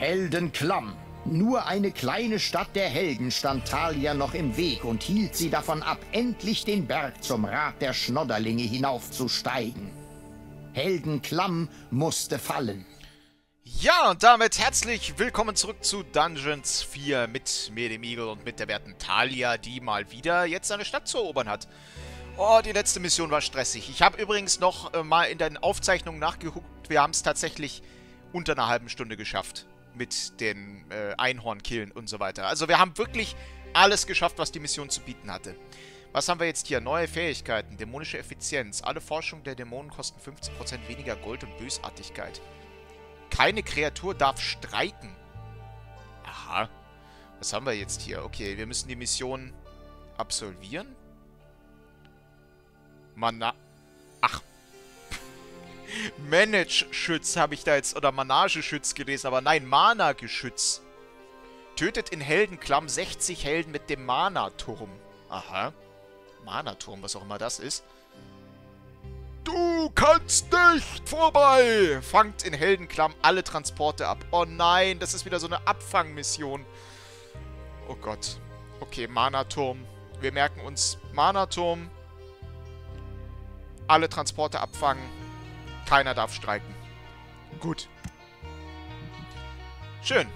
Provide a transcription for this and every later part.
Heldenklamm. Nur eine kleine Stadt der Helden stand Thalya noch im Weg und hielt sie davon ab, endlich den Berg zum Rad der Schnodderlinge hinaufzusteigen. Heldenklamm musste fallen. Ja, und damit herzlich willkommen zurück zu Dungeons 4 mit mir, dem Eagle, und mit der werten Thalya, die mal wieder jetzt eine Stadt zu erobern hat. Oh, die letzte Mission war stressig. Ich habe übrigens noch mal in den Aufzeichnungen nachgeguckt. Wir haben es tatsächlich unter einer halben Stunde geschafft. Mit den Einhornkillen und so weiter. Also wir haben wirklich alles geschafft, was die Mission zu bieten hatte. Was haben wir jetzt hier? Neue Fähigkeiten, dämonische Effizienz. Alle Forschung der Dämonen kosten 50% weniger Gold und Bösartigkeit. Keine Kreatur darf streiken. Aha. Was haben wir jetzt hier? Okay, wir müssen die Mission absolvieren. Ach. Manage-Schütz habe ich da jetzt, oder Manage-Schütz gelesen, aber nein, Mana-Geschütz. Tötet in Heldenklamm 60 Helden mit dem Mana-Turm. Aha. Mana-Turm, was auch immer das ist. Du kannst nicht vorbei! Fangt in Heldenklamm alle Transporte ab. Oh nein, das ist wieder so eine Abfangmission. Oh Gott. Okay, Mana-Turm. Wir merken uns, Mana-Turm. Alle Transporte abfangen. Keiner darf streiken. Gut. Schön.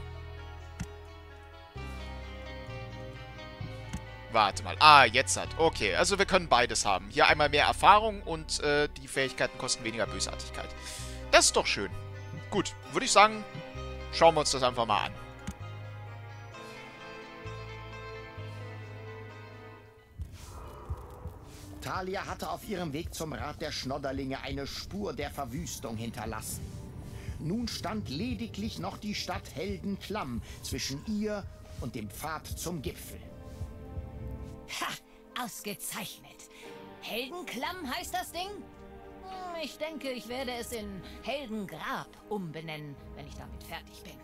Warte mal. Ah, jetzt hat. Okay, also wir können beides haben. Hier einmal mehr Erfahrung und die Fähigkeiten kosten weniger Bösartigkeit. Das ist doch schön. Gut, würde ich sagen, schauen wir uns das einfach mal an. Thalya hatte auf ihrem Weg zum Rad der Schnodderlinge eine Spur der Verwüstung hinterlassen. Nun stand lediglich noch die Stadt Heldenklamm zwischen ihr und dem Pfad zum Gipfel. Ha! Ausgezeichnet! Heldenklamm heißt das Ding? Ich denke, ich werde es in Heldengrab umbenennen, wenn ich damit fertig bin.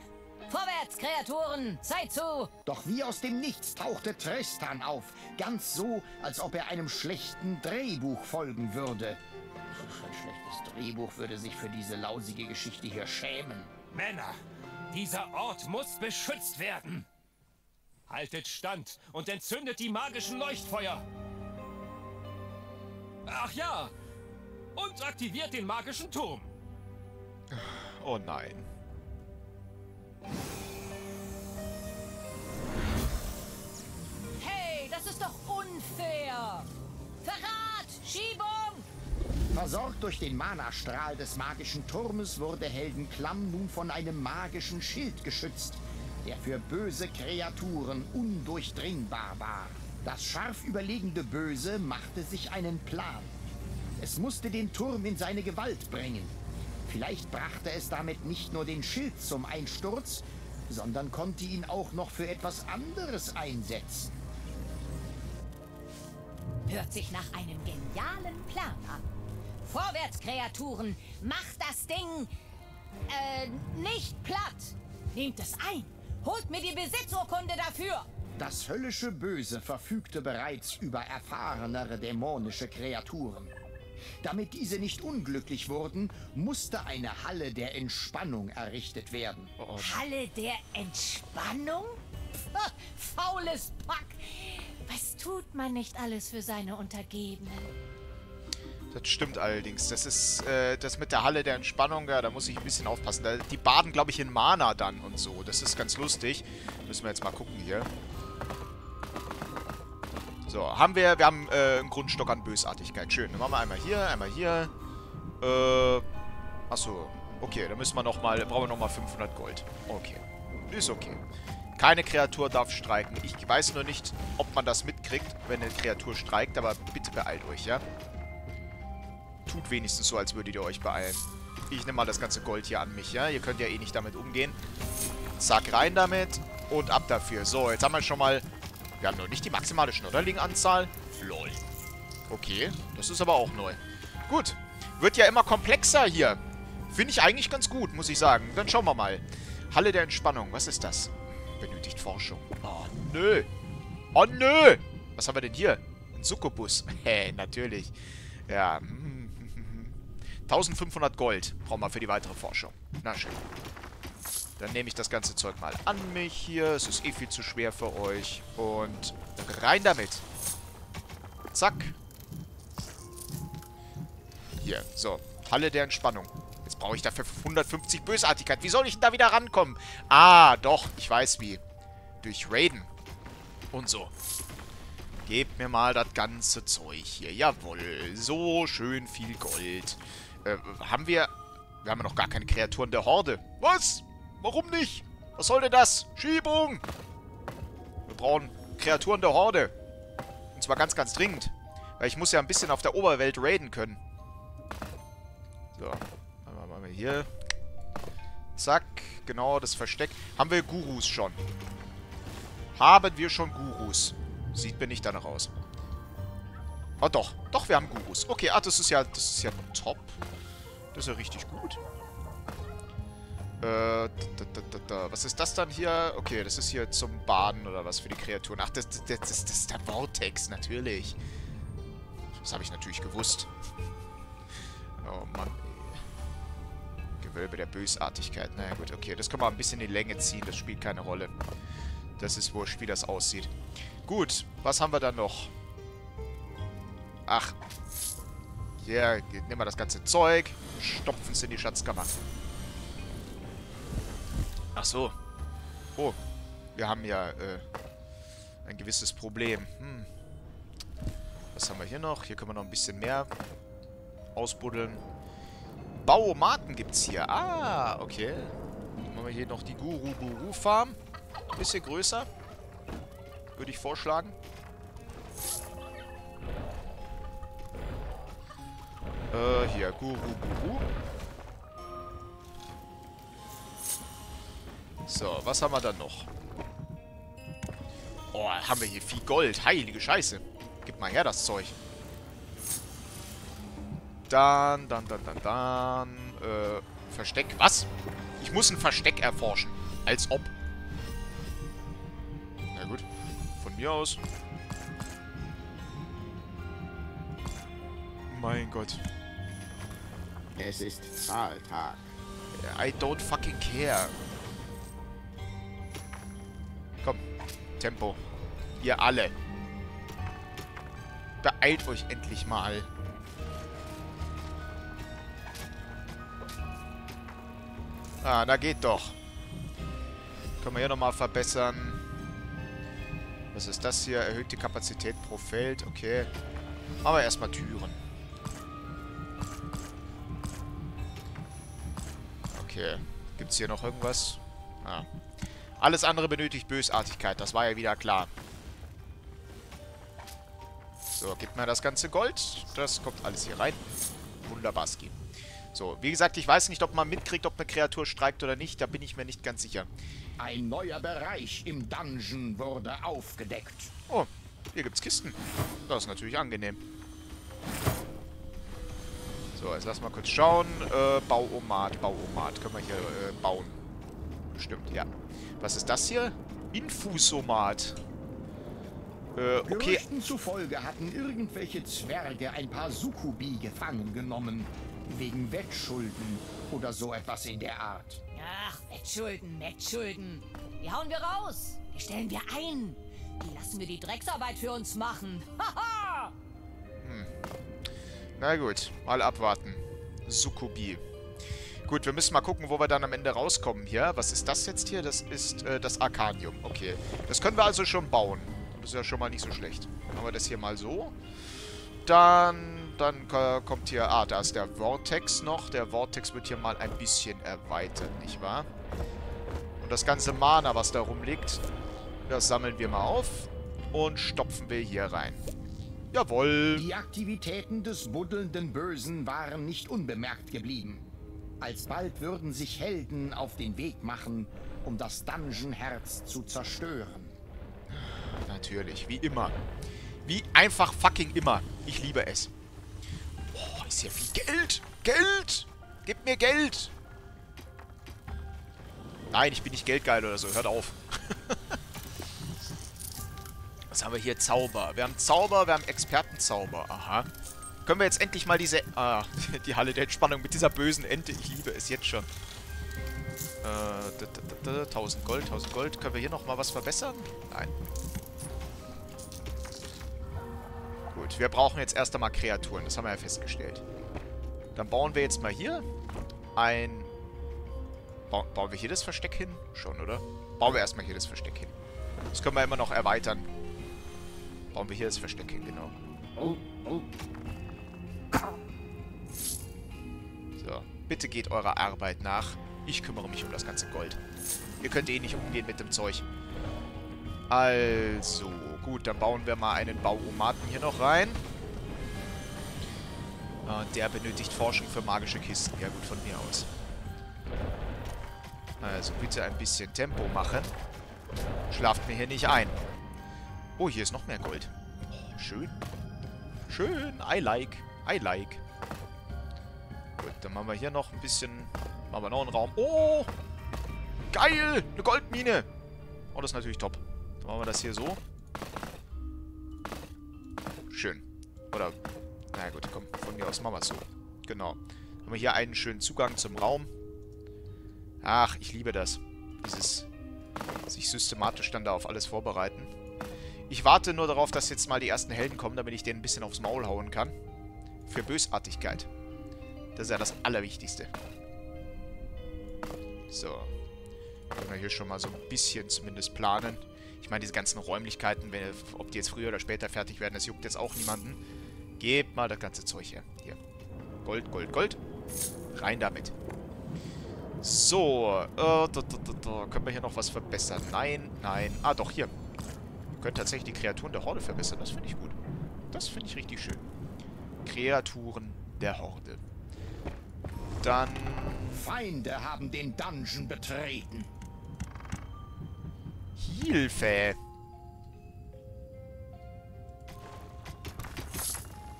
Vorwärts, Kreaturen! Seid zu! Doch wie aus dem Nichts tauchte Tristan auf. Ganz so, als ob er einem schlechten Drehbuch folgen würde. Ein schlechtes Drehbuch würde sich für diese lausige Geschichte hier schämen. Männer, dieser Ort muss beschützt werden. Haltet stand und entzündet die magischen Leuchtfeuer. Ach ja, und aktiviert den magischen Turm. Oh nein. Hey, das ist doch unfair! Verrat! Schiebung! Versorgt durch den Mana-Strahl des magischen Turmes wurde Heldenklamm nun von einem magischen Schild geschützt, der für böse Kreaturen undurchdringbar war. Das scharf überlegende Böse machte sich einen Plan. Es musste den Turm in seine Gewalt bringen. Vielleicht brachte es damit nicht nur den Schild zum Einsturz, sondern konnte ihn auch noch für etwas anderes einsetzen. Hört sich nach einem genialen Plan an. Vorwärts, Kreaturen! Macht das Ding nicht platt! Nehmt es ein! Holt mir die Besitzurkunde dafür! Das höllische Böse verfügte bereits über erfahrenere dämonische Kreaturen. Damit diese nicht unglücklich wurden, musste eine Halle der Entspannung errichtet werden. Oh. Halle der Entspannung? Pff, faules Pack! Was tut man nicht alles für seine Untergebenen? Das stimmt allerdings. Das ist das mit der Halle der Entspannung, ja, da muss ich ein bisschen aufpassen. Die baden, glaube ich, in Mana dann und so. Das ist ganz lustig. Müssen wir jetzt mal gucken hier. So, wir haben einen Grundstock an Bösartigkeit. Schön, dann machen wir einmal hier. Achso, okay, dann müssen wir brauchen wir nochmal 500 Gold. Okay, ist okay. Keine Kreatur darf streiken. Ich weiß nur nicht, ob man das mitkriegt, wenn eine Kreatur streikt, aber bitte beeilt euch, ja? Tut wenigstens so, als würdet ihr euch beeilen. Ich nehme mal das ganze Gold hier an mich, ja? Ihr könnt ja eh nicht damit umgehen. Zack, rein damit und ab dafür. So, jetzt haben wir schon mal... Wir haben noch nicht die maximale Schnodderling-Anzahl. Lol. Okay, das ist aber auch neu. Gut. Wird ja immer komplexer hier. Finde ich eigentlich ganz gut, muss ich sagen. Dann schauen wir mal. Halle der Entspannung. Was ist das? Benötigt Forschung. Oh, nö. Oh, nö. Was haben wir denn hier? Ein Succubus. Hey, natürlich. Ja. 1500 Gold brauchen wir für die weitere Forschung. Na schön. Dann nehme ich das ganze Zeug mal an mich hier. Es ist eh viel zu schwer für euch. Und rein damit. Zack. Hier, so. Halle der Entspannung. Jetzt brauche ich dafür 150 Bösartigkeit. Wie soll ich denn da wieder rankommen? Ah, doch. Ich weiß wie. Durch Raiden. Und so. Gebt mir mal das ganze Zeug hier. Jawohl. So schön viel Gold. Haben wir... Wir haben ja noch gar keine Kreaturen der Horde. Was? Warum nicht? Was soll denn das? Schiebung! Wir brauchen Kreaturen der Horde. Und zwar ganz, ganz dringend. Weil ich muss ja ein bisschen auf der Oberwelt raiden können. So. Dann machen wir hier. Zack. Genau, das Versteck. Haben wir Gurus schon? Haben wir schon Gurus? Sieht mir nicht danach aus. Oh, doch. Doch, wir haben Gurus. Okay, ah, das ist ja top. Das ist ja richtig gut. Was ist das dann hier? Okay, das ist hier zum Baden oder was für die Kreaturen. Ach, das ist der Vortex, natürlich. Das habe ich natürlich gewusst. Oh Mann. Gewölbe der Bösartigkeit. Naja gut, okay. Das können wir ein bisschen in die Länge ziehen. Das spielt keine Rolle. Das ist wurscht, wie das aussieht. Gut, was haben wir dann noch? Ach. Ja, nehmen wir das ganze Zeug. Stopfen es in die Schatzkammer. Ach so. Oh. Wir haben ja ein gewisses Problem. Hm. Was haben wir hier noch? Hier können wir noch ein bisschen mehr ausbuddeln. Bauomaten gibt's hier. Ah, okay. Dann machen wir hier noch die Guru-Farm. Ein bisschen größer. Würde ich vorschlagen. Hier. Guru. So, was haben wir dann noch? Oh, haben wir hier viel Gold. Heilige Scheiße. Gib mal her das Zeug. Dann. Versteck. Was? Ich muss ein Versteck erforschen. Als ob. Na gut. Von mir aus. Mein Gott. Es ist Zahltag. I don't fucking care. Tempo. Ihr alle. Beeilt euch endlich mal. Ah, da geht doch. Können wir hier nochmal verbessern. Was ist das hier? Erhöht die Kapazität pro Feld. Okay. Machen wir erstmal Türen. Okay. Gibt's hier noch irgendwas? Ah. Alles andere benötigt Bösartigkeit. Das war ja wieder klar. So, gib mir das ganze Gold. Das kommt alles hier rein. Wunderbarski. So, wie gesagt, ich weiß nicht, ob man mitkriegt, ob eine Kreatur streikt oder nicht. Da bin ich mir nicht ganz sicher. Ein neuer Bereich im Dungeon wurde aufgedeckt. Oh, hier gibt's Kisten. Das ist natürlich angenehm. So, jetzt lass mal kurz schauen. Bauomat. Können wir hier bauen. Bestimmt, ja. Was ist das hier? Infusomat. Okay. Gerüchten zufolge hatten irgendwelche Zwerge ein paar Succubi gefangen genommen. Wegen Wettschulden oder so etwas in der Art. Ach, Wettschulden. Die hauen wir raus. Die stellen wir ein. Die lassen wir die Drecksarbeit für uns machen. Haha! Na gut, mal abwarten. Succubi. Gut, wir müssen mal gucken, wo wir dann am Ende rauskommen hier. Was ist das jetzt hier? Das ist das Arcanium. Okay. Das können wir also schon bauen. Das ist ja schon mal nicht so schlecht. Machen wir das hier mal so. Dann kommt hier... Ah, da ist der Vortex noch. Der Vortex wird hier mal ein bisschen erweitert, nicht wahr? Und das ganze Mana, was da rumliegt, das sammeln wir mal auf und stopfen wir hier rein. Jawohl. Die Aktivitäten des buddelnden Bösen waren nicht unbemerkt geblieben. Alsbald würden sich Helden auf den Weg machen, um das Dungeon-Herz zu zerstören. Natürlich, wie immer. Wie einfach fucking immer. Ich liebe es. Oh, ist ja viel Geld. Geld! Gib mir Geld! Nein, ich bin nicht geldgeil oder so. Hört auf. Was haben wir hier? Zauber. Wir haben Zauber, wir haben Expertenzauber. Aha. Können wir jetzt endlich mal die Halle der Entspannung mit dieser bösen Ente. Ich liebe es jetzt schon. 1000 Gold, 1000 Gold. Können wir hier nochmal was verbessern? Nein. Gut, wir brauchen jetzt erst einmal Kreaturen. Das haben wir ja festgestellt. Dann bauen wir jetzt mal hier ein... Bauen wir hier das Versteck hin? Schon, oder? Bauen wir erstmal hier das Versteck hin. Das können wir immer noch erweitern. Bauen wir hier das Versteck hin, genau. So, bitte geht eurer Arbeit nach. Ich kümmere mich um das ganze Gold. Ihr könnt eh nicht umgehen mit dem Zeug. Also, gut, dann bauen wir mal einen Bauomaten hier noch rein. Der benötigt Forschung für magische Kisten. Ja gut, von mir aus. Also bitte ein bisschen Tempo machen. Schlaft mir hier nicht ein. Oh, hier ist noch mehr Gold. Oh, schön. Schön, I like, I like. Gut, dann machen wir hier noch ein bisschen... Machen wir noch einen Raum. Oh! Geil! Eine Goldmine! Oh, das ist natürlich top. Dann machen wir das hier so. Schön. Oder... Na gut, komm, von mir aus machen wir es so. Genau. Haben wir hier einen schönen Zugang zum Raum. Ach, ich liebe das. Dieses... sich systematisch dann da auf alles vorbereiten. Ich warte nur darauf, dass jetzt mal die ersten Helden kommen, damit ich denen ein bisschen aufs Maul hauen kann. Für Bösartigkeit. Das ist ja das Allerwichtigste. So. Können wir hier schon mal so ein bisschen zumindest planen. Ich meine, diese ganzen Räumlichkeiten, wenn, ob die jetzt früher oder später fertig werden, das juckt jetzt auch niemanden. Gebt mal das ganze Zeug her. Hier. Gold, Gold, Gold. Rein damit. So. Können wir hier noch was verbessern? Nein, nein. Ah, doch, hier. Wir können tatsächlich die Kreaturen der Horde verbessern. Das finde ich gut. Das finde ich richtig schön. Kreaturen der Horde. Dann... Feinde haben den Dungeon betreten. Hilfe!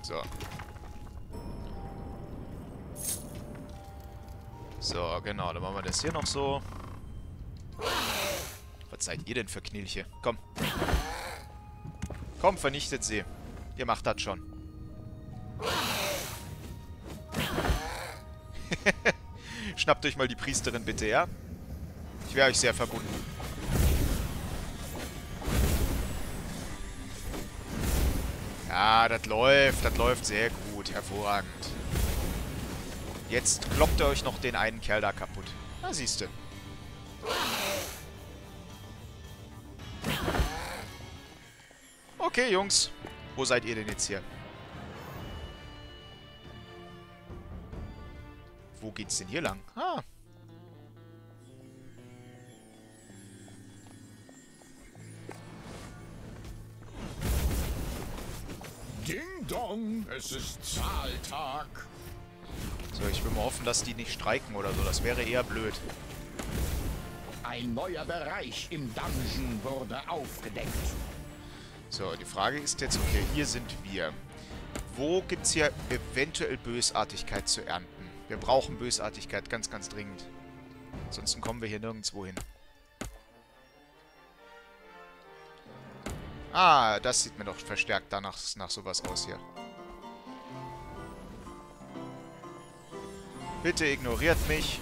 So. So, genau. Dann machen wir das hier noch so. Was seid ihr denn für Knilche? Komm. Komm, vernichtet sie. Ihr macht das schon. Schnappt euch mal die Priesterin bitte, ja? Ich wäre euch sehr verbunden. Ja, das läuft sehr gut, hervorragend. Jetzt kloppt ihr euch noch den einen Kerl da kaputt. Na, siehste. Okay, Jungs. Wo seid ihr denn jetzt hier? Wo geht's denn hier lang? Ah. Ding Dong, es ist Zahltag. So, ich will mal hoffen, dass die nicht streiken oder so. Das wäre eher blöd. Ein neuer Bereich im Dungeon wurde aufgedeckt. So, die Frage ist jetzt, okay, hier sind wir. Wo gibt's hier eventuell Bösartigkeit zu ernten? Wir brauchen Bösartigkeit, ganz, ganz dringend. Ansonsten kommen wir hier nirgendwo hin. Ah, das sieht mir doch verstärkt danach nach sowas aus hier. Bitte ignoriert mich.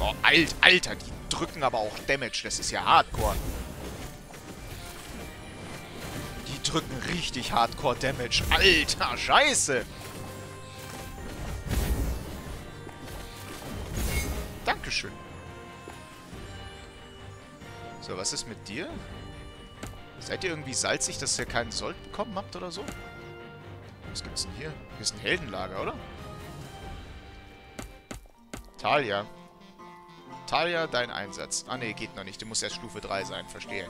Oh, Alter, die drücken aber auch Damage. Das ist ja Hardcore. Die drücken richtig Hardcore Damage. Alter, scheiße. Dankeschön. So, was ist mit dir? Seid ihr irgendwie salzig, dass ihr keinen Sold bekommen habt oder so? Was gibt's denn hier? Hier ist ein Heldenlager, oder? Thalya. Thalya, dein Einsatz. Ah, ne, geht noch nicht. Du musst erst Stufe 3 sein. Verstehe.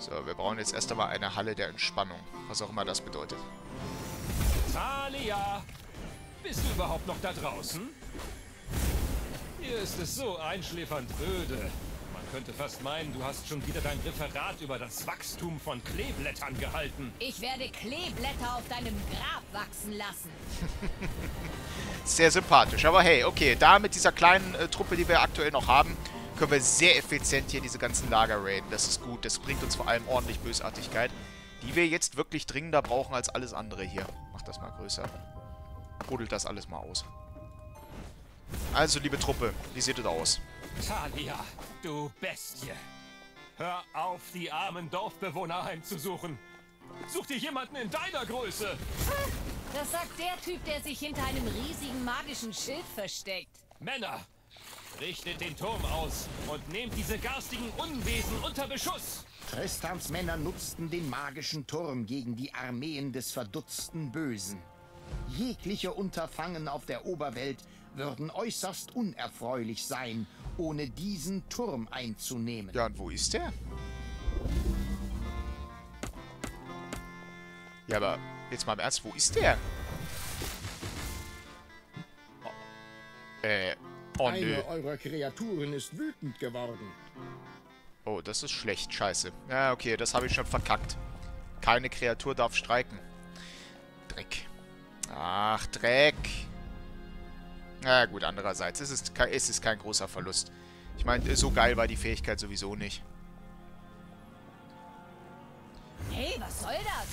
So, wir brauchen jetzt erst einmal eine Halle der Entspannung. Was auch immer das bedeutet. Thalya! Bist du überhaupt noch da draußen? Hier ist es so einschläfernd öde. Man könnte fast meinen, du hast schon wieder dein Referat über das Wachstum von Kleeblättern gehalten. Ich werde Kleeblätter auf deinem Grab wachsen lassen. Sehr sympathisch, aber hey, okay, da mit dieser kleinen Truppe, die wir aktuell noch haben, können wir sehr effizient hier diese ganzen Lager raiden. Das ist gut, das bringt uns vor allem ordentlich Bösartigkeit, die wir jetzt wirklich dringender brauchen als alles andere hier. das mal größer. Buddelt das alles mal aus. Also, liebe Truppe, wie seht ihr da aus? Thalya, du Bestie! Hör auf, die armen Dorfbewohner heimzusuchen! Such dir jemanden in deiner Größe! Das sagt der Typ, der sich hinter einem riesigen magischen Schild versteckt. Männer, richtet den Turm aus und nehmt diese garstigen Unwesen unter Beschuss! Tristans Männer nutzten den magischen Turm gegen die Armeen des verdutzten Bösen. Jegliche Unterfangen auf der Oberwelt würden äußerst unerfreulich sein, ohne diesen Turm einzunehmen. Ja, und wo ist der? Ja, aber jetzt mal im Ernst, wo ist der? Oh, nö. Eine eurer Kreaturen ist wütend geworden. Oh, das ist schlecht, scheiße. Ja, okay, das habe ich schon verkackt. Keine Kreatur darf streiken. Dreck. Ach, Dreck. Na gut, andererseits, es ist kein großer Verlust. Ich meine, so geil war die Fähigkeit sowieso nicht. Hey, was soll das?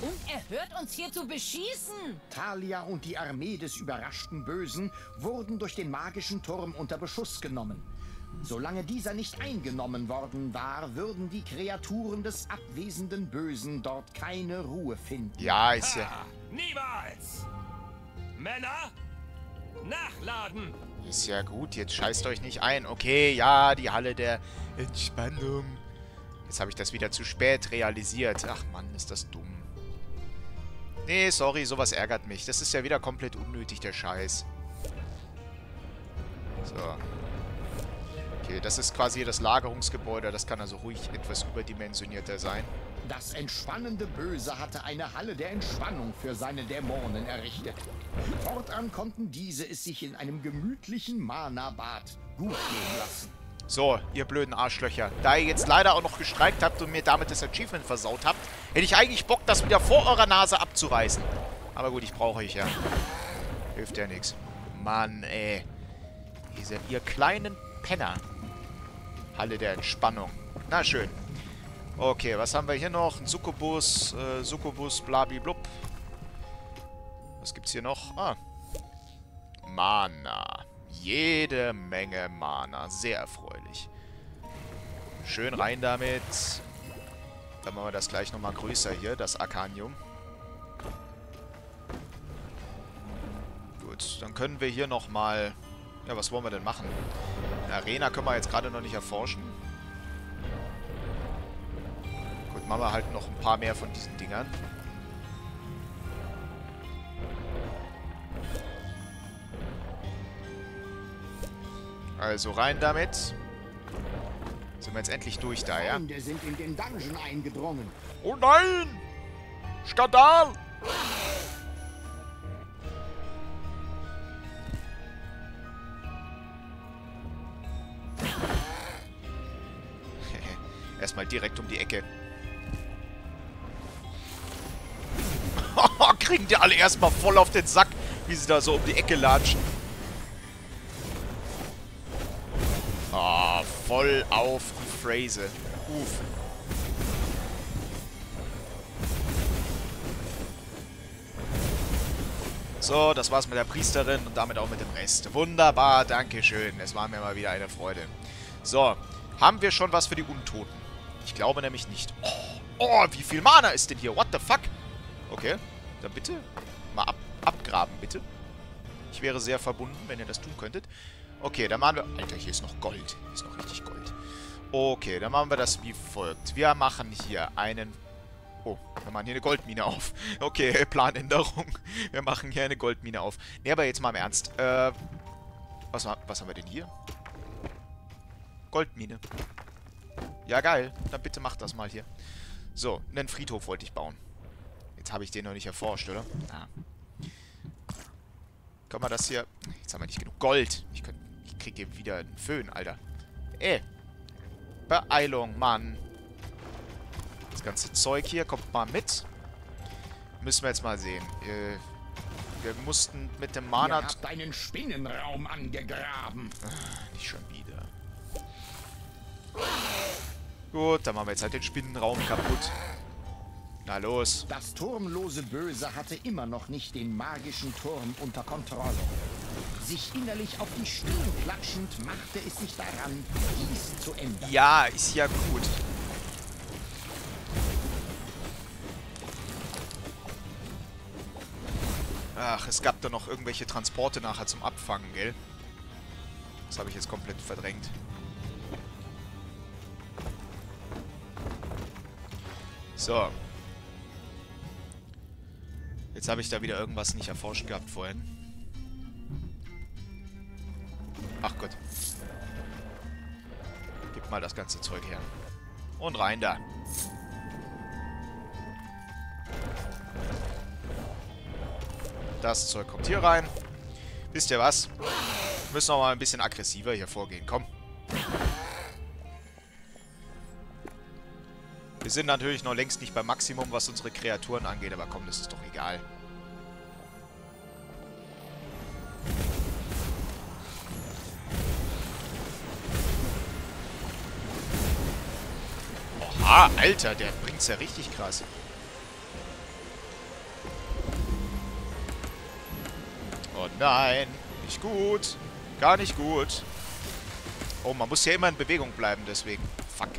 Unerhört, uns hier zu beschießen! Thalya und die Armee des überraschten Bösen wurden durch den magischen Turm unter Beschuss genommen. Solange dieser nicht eingenommen worden war, würden die Kreaturen des abwesenden Bösen dort keine Ruhe finden. Ja, ist ja... Ha, niemals! Männer, nachladen! Ist ja gut, jetzt scheißt euch nicht ein. Okay, ja, die Halle der Entspannung. Jetzt habe ich das wieder zu spät realisiert. Ach Mann, ist das dumm. Nee, sorry, sowas ärgert mich. Das ist ja wieder komplett unnötig, der Scheiß. So. Okay, das ist quasi das Lagerungsgebäude. Das kann also ruhig etwas überdimensionierter sein. Das entspannende Böse hatte eine Halle der Entspannung für seine Dämonen errichtet. Fortan konnten diese es sich in einem gemütlichen Mana-Bad gut gehen lassen. So, ihr blöden Arschlöcher. Da ihr jetzt leider auch noch gestreikt habt und mir damit das Achievement versaut habt, hätte ich eigentlich Bock, das wieder vor eurer Nase abzureißen. Aber gut, ich brauche euch ja. Hilft ja nichts. Mann, ey. Ihr kleinen Penner. Halle der Entspannung. Na schön. Okay, was haben wir hier noch? Ein Succubus, blabiblub. Was gibt's hier noch? Ah. Mana. Jede Menge Mana. Sehr erfreulich. Schön rein damit. Dann machen wir das gleich nochmal größer hier, das Arcanium. Gut, dann können wir hier nochmal... Ja, was wollen wir denn machen? Eine Arena können wir jetzt gerade noch nicht erforschen. Gut, machen wir halt noch ein paar mehr von diesen Dingern. Also rein damit. Sind wir jetzt endlich durch da, ja? Freunde sind in den Dungeon eingedrungen. Oh nein! Skandal! Erstmal direkt um die Ecke. Kriegen die alle erstmal voll auf den Sack, wie sie da so um die Ecke latschen. Ah, voll auf die Phrase. Uff. So, das war's mit der Priesterin und damit auch mit dem Rest. Wunderbar, dankeschön. Es war mir mal wieder eine Freude. So, haben wir schon was für die Untoten? Ich glaube nämlich nicht. Oh, wie viel Mana ist denn hier? What the fuck? Okay, dann bitte mal abgraben, bitte. Ich wäre sehr verbunden, wenn ihr das tun könntet. Okay, dann machen wir... Alter, hier ist noch Gold. Hier ist noch richtig Gold. Okay, dann machen wir das wie folgt. Wir machen hier einen... Oh, wir machen hier eine Goldmine auf. Okay, Planänderung. Wir machen hier eine Goldmine auf. Nee, aber jetzt mal im Ernst. Was haben wir denn hier? Goldmine. Ja, geil. Dann bitte macht das mal hier. So, einen Friedhof wollte ich bauen. Jetzt habe ich den noch nicht erforscht, oder? Ah. Können wir das hier... Jetzt haben wir nicht genug Gold. Ich krieg eben wieder einen Föhn, Alter. Ey. Beeilung, Mann. Das ganze Zeug hier kommt mal mit. Müssen wir jetzt mal sehen. Wir mussten mit dem Mana... Ihr habt einen Spinnenraum angegraben. Ach, nicht schon wieder. Gut, dann machen wir jetzt halt den Spinnenraum kaputt. Na los. Das turmlose Böse hatte immer noch nicht den magischen Turm unter Kontrolle. Sich innerlich auf die Stirn klatschend machte es sich daran, dies zu ändern. Ja, ist ja gut. Ach, es gab da noch irgendwelche Transporte nachher zum Abfangen, gell? Das habe ich jetzt komplett verdrängt. So. Jetzt habe ich da wieder irgendwas nicht erforscht gehabt vorhin. Ach Gott. Gib mal das ganze Zeug her. Und rein da. Das Zeug kommt hier rein. Wisst ihr was? Müssen wir mal ein bisschen aggressiver hier vorgehen. Komm. Wir sind natürlich noch längst nicht beim Maximum, was unsere Kreaturen angeht. Aber komm, das ist doch egal. Oha, Alter, der bringt's ja richtig krass. Oh nein, nicht gut. Gar nicht gut. Oh, man muss ja immer in Bewegung bleiben, deswegen. Fuck.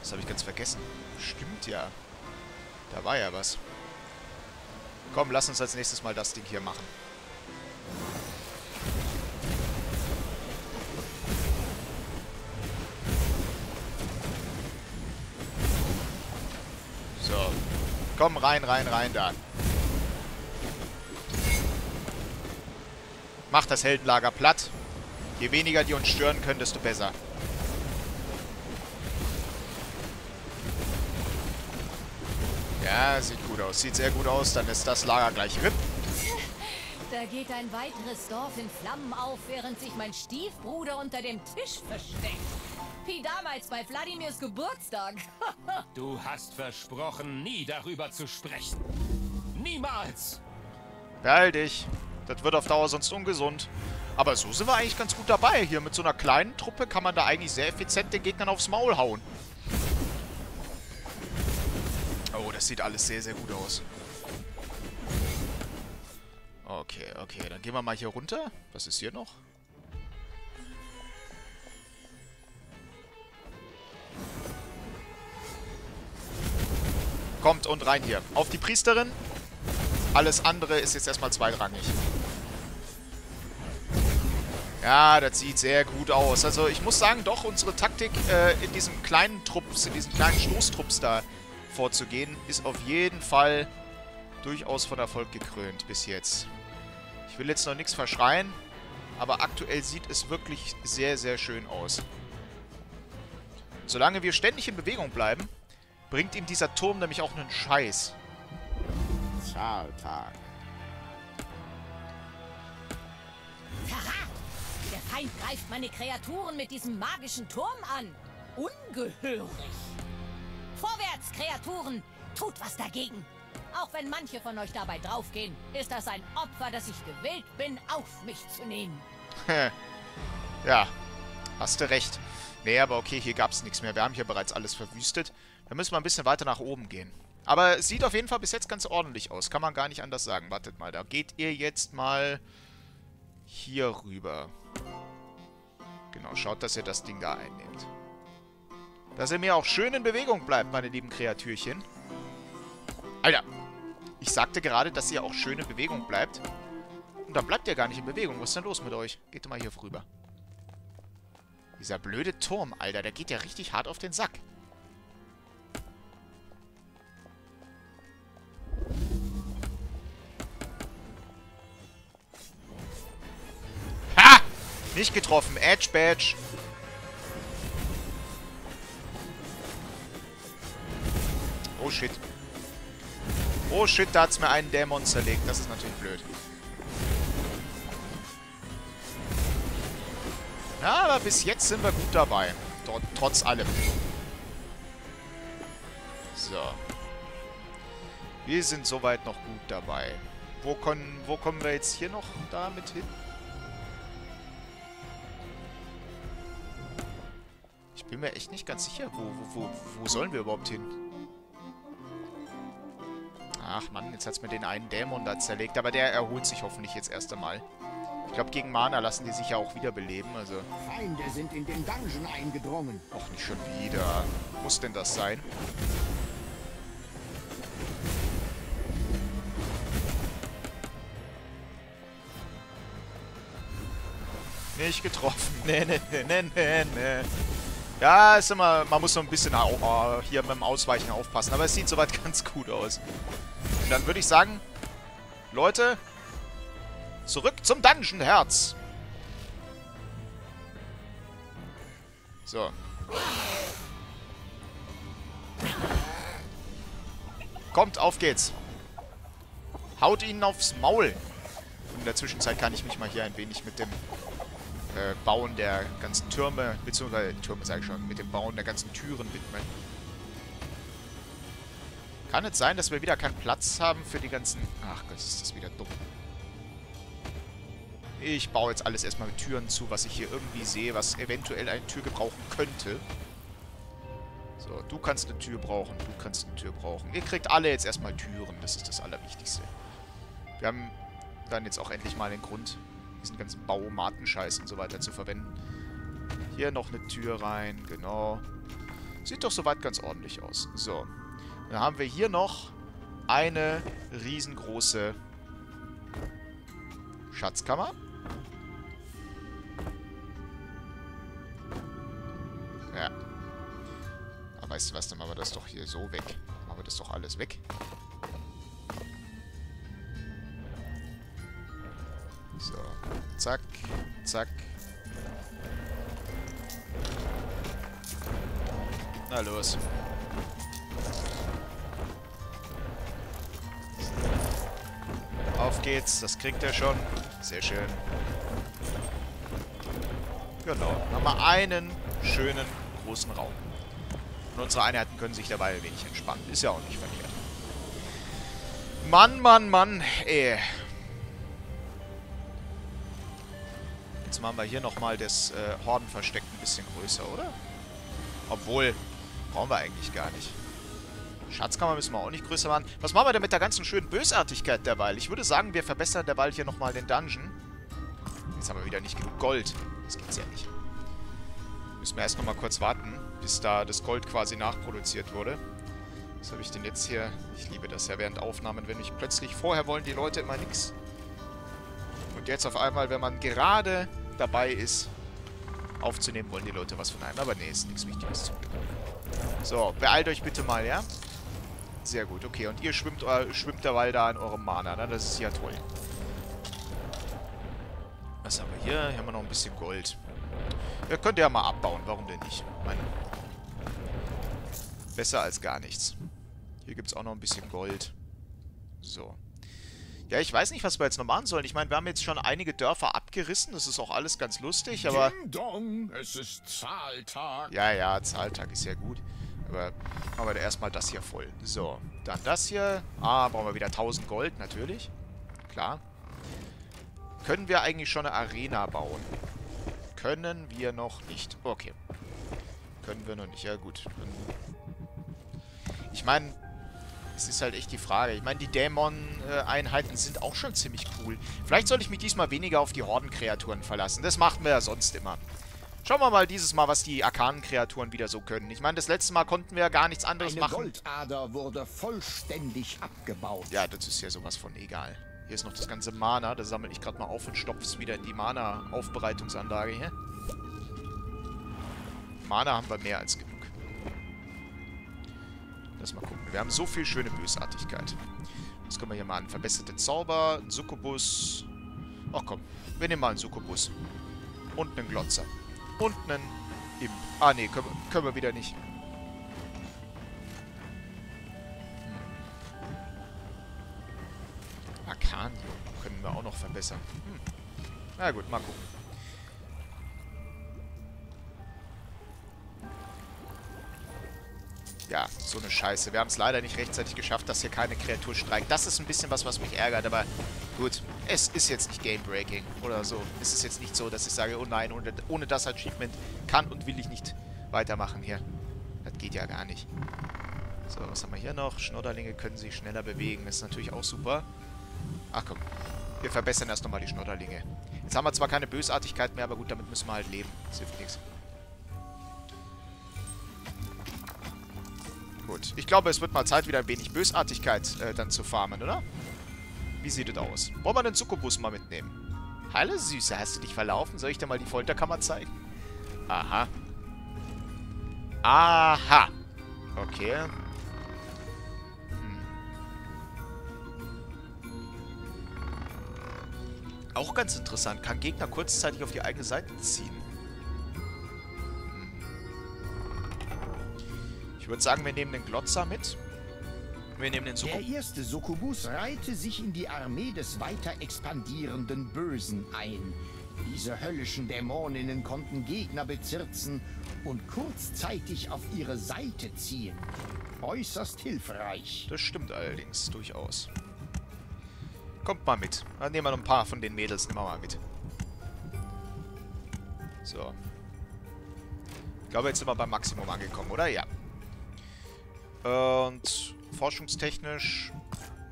Das habe ich ganz vergessen. Stimmt ja. Da war ja was. Komm, lass uns als nächstes mal das Ding hier machen. So. Komm, rein, rein, rein da. Mach das Heldenlager platt. Je weniger die uns stören können, desto besser. Ja, sieht gut aus. Sieht sehr gut aus. Dann ist das Lager gleich RIP. Da geht ein weiteres Dorf in Flammen auf, während sich mein Stiefbruder unter dem Tisch versteckt. Wie damals bei Wladimirs Geburtstag. Du hast versprochen, nie darüber zu sprechen. Niemals! Behalt dich. Das wird auf Dauer sonst ungesund. Aber so sind wir eigentlich ganz gut dabei. Hier mit so einer kleinen Truppe kann man da eigentlich sehr effizient den Gegnern aufs Maul hauen. Oh, das sieht alles sehr, sehr gut aus. Okay, okay. Dann gehen wir mal hier runter. Was ist hier noch? Kommt und rein hier. Auf die Priesterin. Alles andere ist jetzt erstmal zweitrangig. Ja, das sieht sehr gut aus. Also ich muss sagen, doch, unsere Taktik in diesem kleinen Trupps, in diesen kleinen Stoßtrupps da vorzugehen, ist auf jeden Fall durchaus von Erfolg gekrönt bis jetzt. Ich will jetzt noch nichts verschreien, aber aktuell sieht es wirklich sehr, sehr schön aus. Solange wir ständig in Bewegung bleiben, bringt ihm dieser Turm nämlich auch einen Scheiß. Schaltag. Verrat! Der Feind greift meine Kreaturen mit diesem magischen Turm an. Ungehörig. Vorwärts, Kreaturen! Tut was dagegen. Auch wenn manche von euch dabei draufgehen, ist das ein Opfer, das ich gewillt bin, auf mich zu nehmen. Ja, hast du recht. Nee, aber okay, hier gab's nichts mehr. Wir haben hier bereits alles verwüstet. Da müssen wir ein bisschen weiter nach oben gehen. Aber es sieht auf jeden Fall bis jetzt ganz ordentlich aus. Kann man gar nicht anders sagen. Wartet mal, da geht ihr jetzt mal hier rüber. Genau, schaut, dass ihr das Ding da einnehmt. Dass ihr mir auch schön in Bewegung bleibt, meine lieben Kreatürchen. Alter, ich sagte gerade, dass ihr auch schön in Bewegung bleibt. Und dann bleibt ihr gar nicht in Bewegung. Was ist denn los mit euch? Geht mal hier rüber. Dieser blöde Turm, Alter, der geht ja richtig hart auf den Sack. Nicht getroffen. Edge Badge. Oh shit. Oh shit, da hat's mir einen Dämon zerlegt. Das ist natürlich blöd. Ja, aber bis jetzt sind wir gut dabei. Trotz allem. So. Wir sind soweit noch gut dabei. Wo kommen wir jetzt hier noch damit hin? Ich bin mir echt nicht ganz sicher, wo sollen wir überhaupt hin? Ach Mann, jetzt hat es mir den einen Dämon da zerlegt. Aber der erholt sich hoffentlich jetzt erst einmal. Ich glaube, gegen Mana lassen die sich ja auch wieder beleben. Also. Feinde sind in den Dungeon eingedrungen. Och, nicht schon wieder. Muss denn das sein? Nicht getroffen. Nee, nee, nee, nee, nee. Ja, ist immer, man muss so ein bisschen hier beim Ausweichen aufpassen. Aber es sieht soweit ganz gut aus. Und dann würde ich sagen, Leute, zurück zum Dungeon-Herz. So. Kommt, auf geht's. Haut ihnen aufs Maul. Und in der Zwischenzeit kann ich mich mal hier ein wenig mit dem Bauen der ganzen Türme, beziehungsweise Türme sage ich schon, mit dem Bauen der ganzen Türen widmen. Kann es sein, dass wir wieder keinen Platz haben für die ganzen... Ach Gott, ist das wieder dumm. Ich baue jetzt alles erstmal mit Türen zu, was ich hier irgendwie sehe, was eventuell eine Tür gebrauchen könnte. So, du kannst eine Tür brauchen, du kannst eine Tür brauchen. Ihr kriegt alle jetzt erstmal Türen, das ist das Allerwichtigste. Wir haben dann jetzt auch endlich mal den Grund, diesen ganzen Bauomaten-Scheiß und so weiter zu verwenden. Hier noch eine Tür rein, genau. Sieht doch soweit ganz ordentlich aus. So, dann haben wir hier noch eine riesengroße Schatzkammer. Ja. Aber weißt du was, dann machen wir das doch hier so weg. Machen wir das doch alles weg. So, zack, zack. Na los. Auf geht's, das kriegt er schon. Sehr schön. Genau, haben wir einen schönen großen Raum. Und unsere Einheiten können sich dabei ein wenig entspannen. Ist ja auch nicht verkehrt. Mann, Mann, Mann, ey. Machen wir hier nochmal das Hordenversteck ein bisschen größer, oder? Obwohl, brauchen wir eigentlich gar nicht. Schatzkammer müssen wir auch nicht größer machen. Was machen wir denn mit der ganzen schönen Bösartigkeit derweil? Ich würde sagen, wir verbessern derweil hier nochmal den Dungeon. Jetzt haben wir wieder nicht genug Gold. Das gibt's ja nicht. Müssen wir erst nochmal kurz warten, bis da das Gold quasi nachproduziert wurde. Was habe ich denn jetzt hier? Ich liebe das ja während Aufnahmen, wenn ich plötzlich... Vorher wollen die Leute immer nichts. Und jetzt auf einmal, wenn man gerade... dabei ist, aufzunehmen, wollen die Leute was von einem. Aber nee, ist nichts Wichtiges. So, beeilt euch bitte mal, ja? Sehr gut, okay. Und ihr schwimmt derweil da an eurem Mana, ne? Das ist ja toll. Was haben wir hier? Hier haben wir noch ein bisschen Gold. Ja, könnt ihr ja mal abbauen. Warum denn nicht? Ich meine, besser als gar nichts. Hier gibt es auch noch ein bisschen Gold. So. Ja, ich weiß nicht, was wir jetzt noch machen sollen. Ich meine, wir haben jetzt schon einige Dörfer abgerissen. Das ist auch alles ganz lustig, aber... Ding dong, es ist Zahltag. Ja, ja, Zahltag ist ja gut. Aber machen wir erstmal das hier voll. So, dann das hier. Ah, brauchen wir wieder 1000 Gold, natürlich. Klar. Können wir eigentlich schon eine Arena bauen? Können wir noch nicht. Okay. Können wir noch nicht. Ja, gut. Ich meine... Das ist halt echt die Frage. Ich meine, die Dämon-Einheiten sind auch schon ziemlich cool. Vielleicht soll ich mich diesmal weniger auf die Hordenkreaturen verlassen. Das macht mir ja sonst immer. Schauen wir mal dieses Mal, was die Arkanenkreaturen wieder so können. Ich meine, das letzte Mal konnten wir ja gar nichts anderes machen. Eine Goldader wurde vollständig abgebaut. Ja, das ist ja sowas von egal. Hier ist noch das ganze Mana. Das sammle ich gerade mal auf und stopfe es wieder in die Mana-Aufbereitungsanlage hier. Mana haben wir mehr als genug. Lass mal gucken. Wir haben so viel schöne Bösartigkeit. Was können wir hier mal an? Verbesserte Zauber, ein Succubus. Ach komm, wir nehmen mal einen Succubus. Und einen Glotzer. Und einen Imp. Ah ne, können wir wieder nicht. Arcanium können wir auch noch verbessern. Na gut, mal gucken. Ja, so eine Scheiße. Wir haben es leider nicht rechtzeitig geschafft, dass hier keine Kreatur streikt. Das ist ein bisschen was mich ärgert, aber gut. Es ist jetzt nicht Game-Breaking oder so. Es ist jetzt nicht so, dass ich sage, oh nein, ohne das Achievement kann und will ich nicht weitermachen hier. Das geht ja gar nicht. So, was haben wir hier noch? Schnodderlinge können sich schneller bewegen. Das ist natürlich auch super. Ach komm, wir verbessern erst nochmal die Schnodderlinge. Jetzt haben wir zwar keine Bösartigkeit mehr, aber gut, damit müssen wir halt leben. Das hilft nichts. Gut, ich glaube, es wird mal Zeit, wieder ein wenig Bösartigkeit dann zu farmen, oder? Wie sieht das aus? Wollen wir den Succubus mal mitnehmen? Hallo Süße, hast du dich verlaufen? Soll ich dir mal die Folterkammer zeigen? Aha. Aha. Okay. Auch ganz interessant. Kann Gegner kurzzeitig auf die eigene Seite ziehen. Ich würde sagen, wir nehmen den Glotzer mit. Wir nehmen den Succubus. Der erste Succubus reihte sich in die Armee des weiter expandierenden Bösen ein. Diese höllischen Dämoninnen konnten Gegner bezirzen und kurzzeitig auf ihre Seite ziehen. Äußerst hilfreich. Das stimmt allerdings durchaus. Kommt mal mit. Dann nehmen wir noch ein paar von den Mädels. Nehmen wir mal mit. So. Ich glaube, jetzt sind wir beim Maximum angekommen, oder? Ja. Und forschungstechnisch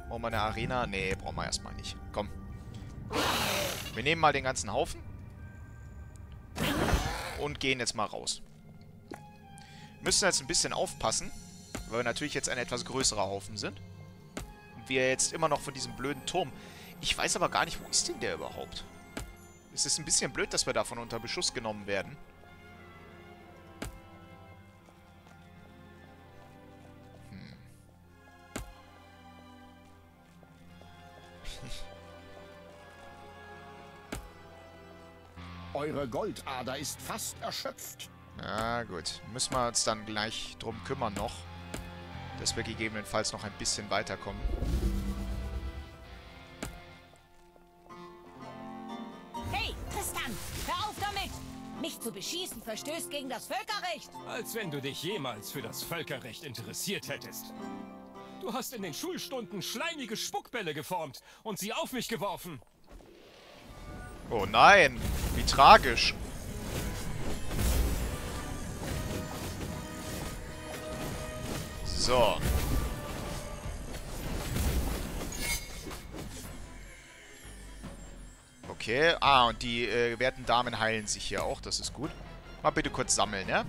brauchen wir eine Arena. Nee, brauchen wir erstmal nicht. Komm. Wir nehmen mal den ganzen Haufen. Und gehen jetzt mal raus. Wir müssen jetzt ein bisschen aufpassen, weil wir natürlich jetzt ein etwas größerer Haufen sind. Wir jetzt immer noch von diesem blöden Turm. Ich weiß aber gar nicht, wo ist denn der überhaupt? Es ist ein bisschen blöd, dass wir davon unter Beschuss genommen werden. Eure Goldader ist fast erschöpft. Na gut, müssen wir uns dann gleich drum kümmern noch. Dass wir gegebenenfalls noch ein bisschen weiterkommen. Hey, Tristan! Hör auf damit! Mich zu beschießen verstößt gegen das Völkerrecht! Als wenn du dich jemals für das Völkerrecht interessiert hättest. Du hast in den Schulstunden schleimige Spuckbälle geformt und sie auf mich geworfen. Oh nein, wie tragisch. So. Okay. Ah, und die werten Damen heilen sich hier auch. Das ist gut. Mal bitte kurz sammeln, ne?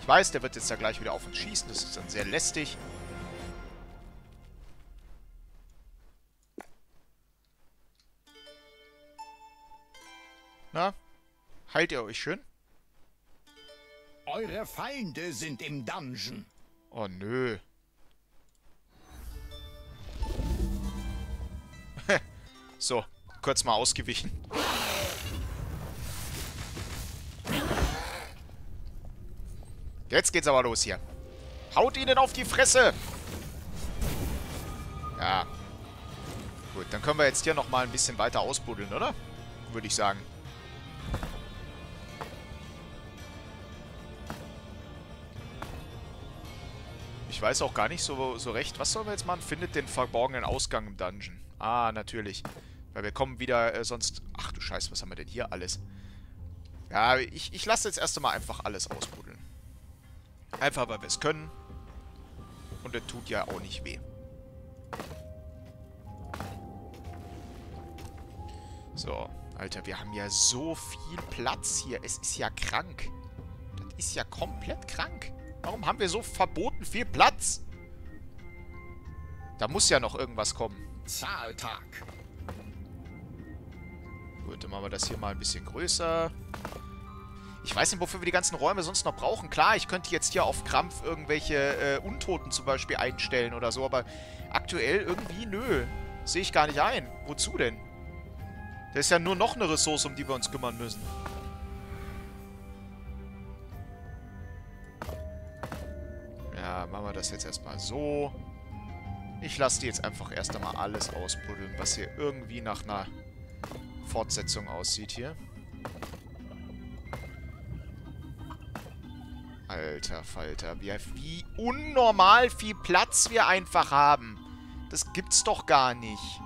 Ich weiß, der wird jetzt da gleich wieder auf uns schießen. Das ist dann sehr lästig. Na? Heilt ihr euch schön? Eure Feinde sind im Dungeon. Oh, nö. So, kurz mal ausgewichen. Jetzt geht's aber los hier. Haut ihnen auf die Fresse! Ja. Gut, dann können wir jetzt hier nochmal ein bisschen weiter ausbuddeln, oder? Würde ich sagen. Ich weiß auch gar nicht so recht. Was sollen wir jetzt machen? Findet den verborgenen Ausgang im Dungeon. Ah, natürlich. Weil wir kommen wieder sonst... Ach du Scheiße, was haben wir denn hier alles? Ja, ich lasse jetzt erst einmal einfach alles ausbuddeln. Einfach, weil wir es können. Und es tut ja auch nicht weh. So, Alter, wir haben ja so viel Platz hier. Es ist ja krank. Das ist ja komplett krank. Warum haben wir so verboten viel Platz? Da muss ja noch irgendwas kommen. Zahltag. Gut, dann machen wir das hier mal ein bisschen größer. Ich weiß nicht, wofür wir die ganzen Räume sonst noch brauchen. Klar, ich könnte jetzt hier auf Krampf irgendwelche Untoten zum Beispiel einstellen oder so, aber aktuell irgendwie, nö. Sehe ich gar nicht ein. Wozu denn? Da ist ja nur noch eine Ressource, um die wir uns kümmern müssen. Ja, machen wir das jetzt erstmal so. Ich lasse die jetzt einfach erst einmal alles ausbuddeln, was hier irgendwie nach einer Fortsetzung aussieht hier. Alter Falter, wie unnormal viel Platz wir einfach haben. Das gibt's doch gar nicht.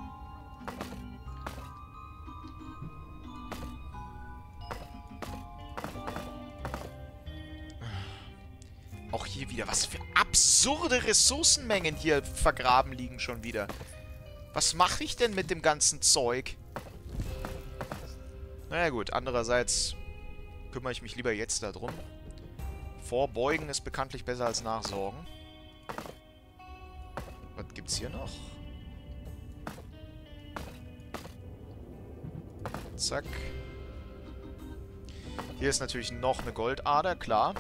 Auch hier wieder? Was für absurde Ressourcenmengen hier vergraben liegen schon wieder. Was mache ich denn mit dem ganzen Zeug? Naja gut, andererseits kümmere ich mich lieber jetzt darum. Vorbeugen ist bekanntlich besser als nachsorgen. Was gibt's hier noch? Zack. Hier ist natürlich noch eine Goldader, klar.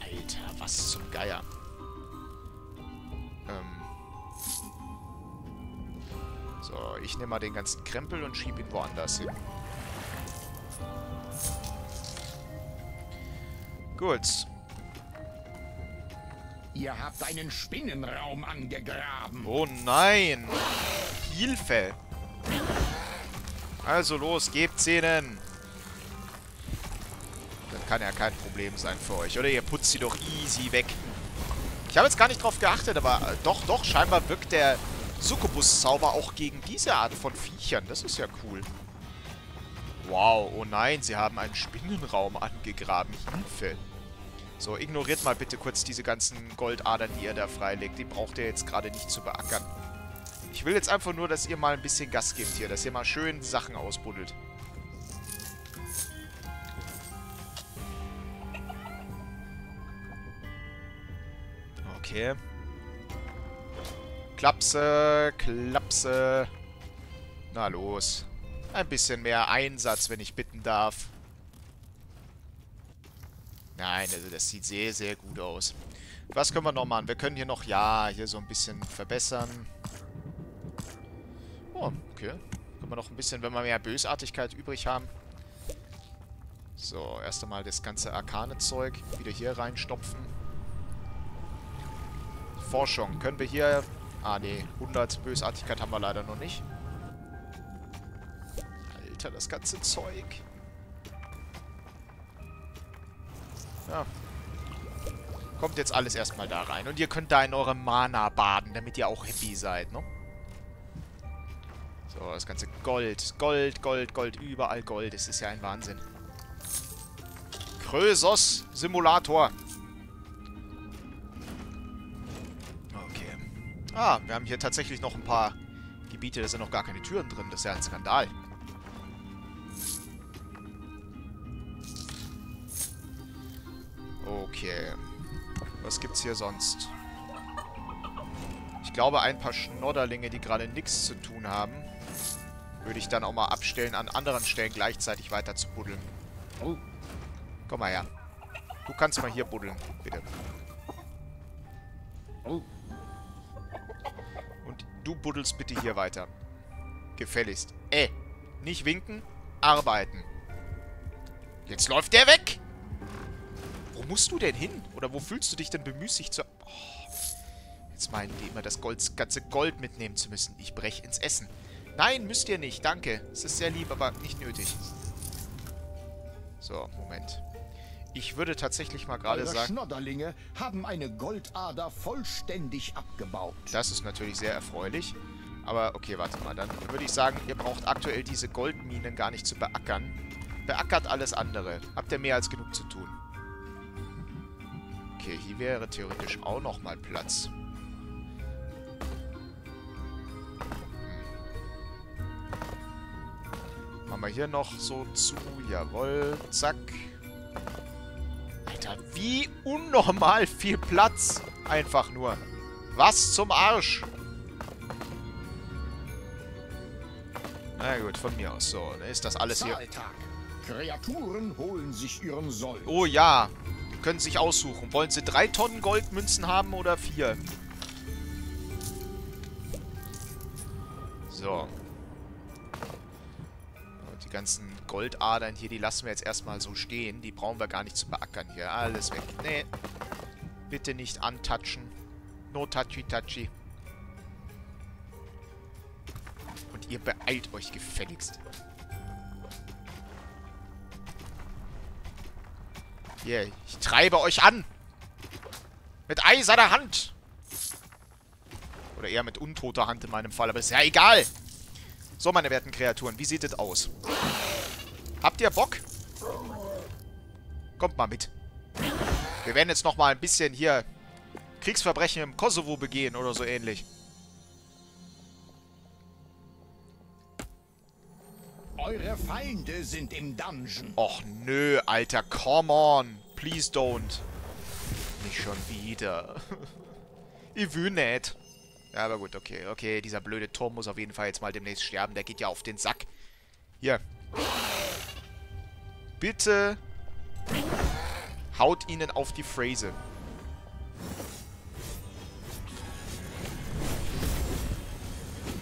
Alter, was zum Geier. So, ich nehme mal den ganzen Krempel und schiebe ihn woanders hin. Gut. Ihr habt einen Spinnenraum angegraben. Oh nein! Hilfe! Also los, gebt's ihnen! Das kann ja kein Problem sein für euch, oder? Ihr putzt sie doch easy weg. Ich habe jetzt gar nicht drauf geachtet, aber doch, scheinbar wirkt der Succubus-Zauber auch gegen diese Art von Viechern. Das ist ja cool. Wow, oh nein, sie haben einen Spinnenraum angegraben. Hilfe! So, ignoriert mal bitte kurz diese ganzen Goldadern, die ihr da freilegt. Die braucht ihr jetzt gerade nicht zu beackern. Ich will jetzt einfach nur, dass ihr mal ein bisschen Gas gebt hier. Dass ihr mal schön Sachen ausbuddelt. Okay. Klapse, klapse. Na los. Ein bisschen mehr Einsatz, wenn ich bitten darf. Nein, also das sieht sehr, sehr gut aus. Was können wir noch machen? Wir können hier noch, ja, hier so ein bisschen verbessern. Oh, okay. Können wir noch ein bisschen, wenn wir mehr Bösartigkeit übrig haben. So, erst einmal das ganze Arkane-Zeug wieder hier reinstopfen. Forschung. Können wir hier... Ah, nee. 100 Bösartigkeit haben wir leider noch nicht. Alter, das ganze Zeug... Ja. Kommt jetzt alles erstmal da rein. Und ihr könnt da in eurem Mana baden, damit ihr auch happy seid, ne? So, das ganze Gold. Gold, Gold, Gold. Überall Gold. Das ist ja ein Wahnsinn. Krösos Simulator. Okay. Ah, wir haben hier tatsächlich noch ein paar Gebiete. Da sind noch gar keine Türen drin. Das ist ja ein Skandal. Okay. Was gibt's hier sonst? Ich glaube, ein paar Schnodderlinge, die gerade nichts zu tun haben, würde ich dann auch mal abstellen, an anderen Stellen gleichzeitig weiter zu buddeln. Oh. Komm mal her. Du kannst mal hier buddeln, bitte. Oh. Und du buddelst bitte hier weiter. Gefälligst. Nicht winken, arbeiten. Jetzt läuft der weg! Wo musst du denn hin? Oder wo fühlst du dich denn bemüßigt zu... Oh, jetzt meinen die immer, das ganze Gold mitnehmen zu müssen. Ich breche ins Essen. Nein, müsst ihr nicht. Danke. Es ist sehr lieb, aber nicht nötig. So, Moment. Ich würde tatsächlich mal gerade sagen... Schnodderlinge haben eine Goldader vollständig abgebaut. Das ist natürlich sehr erfreulich. Aber okay, warte mal. Dann würde ich sagen, ihr braucht aktuell diese Goldminen gar nicht zu beackern. Beackert alles andere. Habt ihr mehr als genug zu tun. Okay, hier wäre theoretisch auch nochmal Platz. Machen wir hier noch so zu. Jawohl, zack. Alter, wie unnormal viel Platz. Einfach nur. Was zum Arsch. Na gut, von mir aus. So, ist das alles hier. Kreaturen holen sich ihren Soll. Oh ja. Können sich aussuchen. Wollen sie 3 Tonnen Goldmünzen haben oder 4? So. Und die ganzen Goldadern hier, die lassen wir jetzt erstmal so stehen. Die brauchen wir gar nicht zu beackern hier. Alles weg. Nee. Bitte nicht antatschen. No touchy-touchy. Und ihr beeilt euch gefälligst. Yeah, ich treibe euch an! Mit eiserner Hand! Oder eher mit untoter Hand in meinem Fall, aber ist ja egal! So, meine werten Kreaturen, wie sieht es aus? Habt ihr Bock? Kommt mal mit. Wir werden jetzt nochmal ein bisschen hier Kriegsverbrechen im Kosovo begehen oder so ähnlich. Eure Feinde sind im Dungeon. Och nö, Alter, come on. Please don't. Nicht schon wieder. Ich will nicht. Ja, aber gut, okay. Okay, dieser blöde Turm muss auf jeden Fall jetzt mal demnächst sterben. Der geht ja auf den Sack. Hier. Bitte haut ihnen auf die Fräse.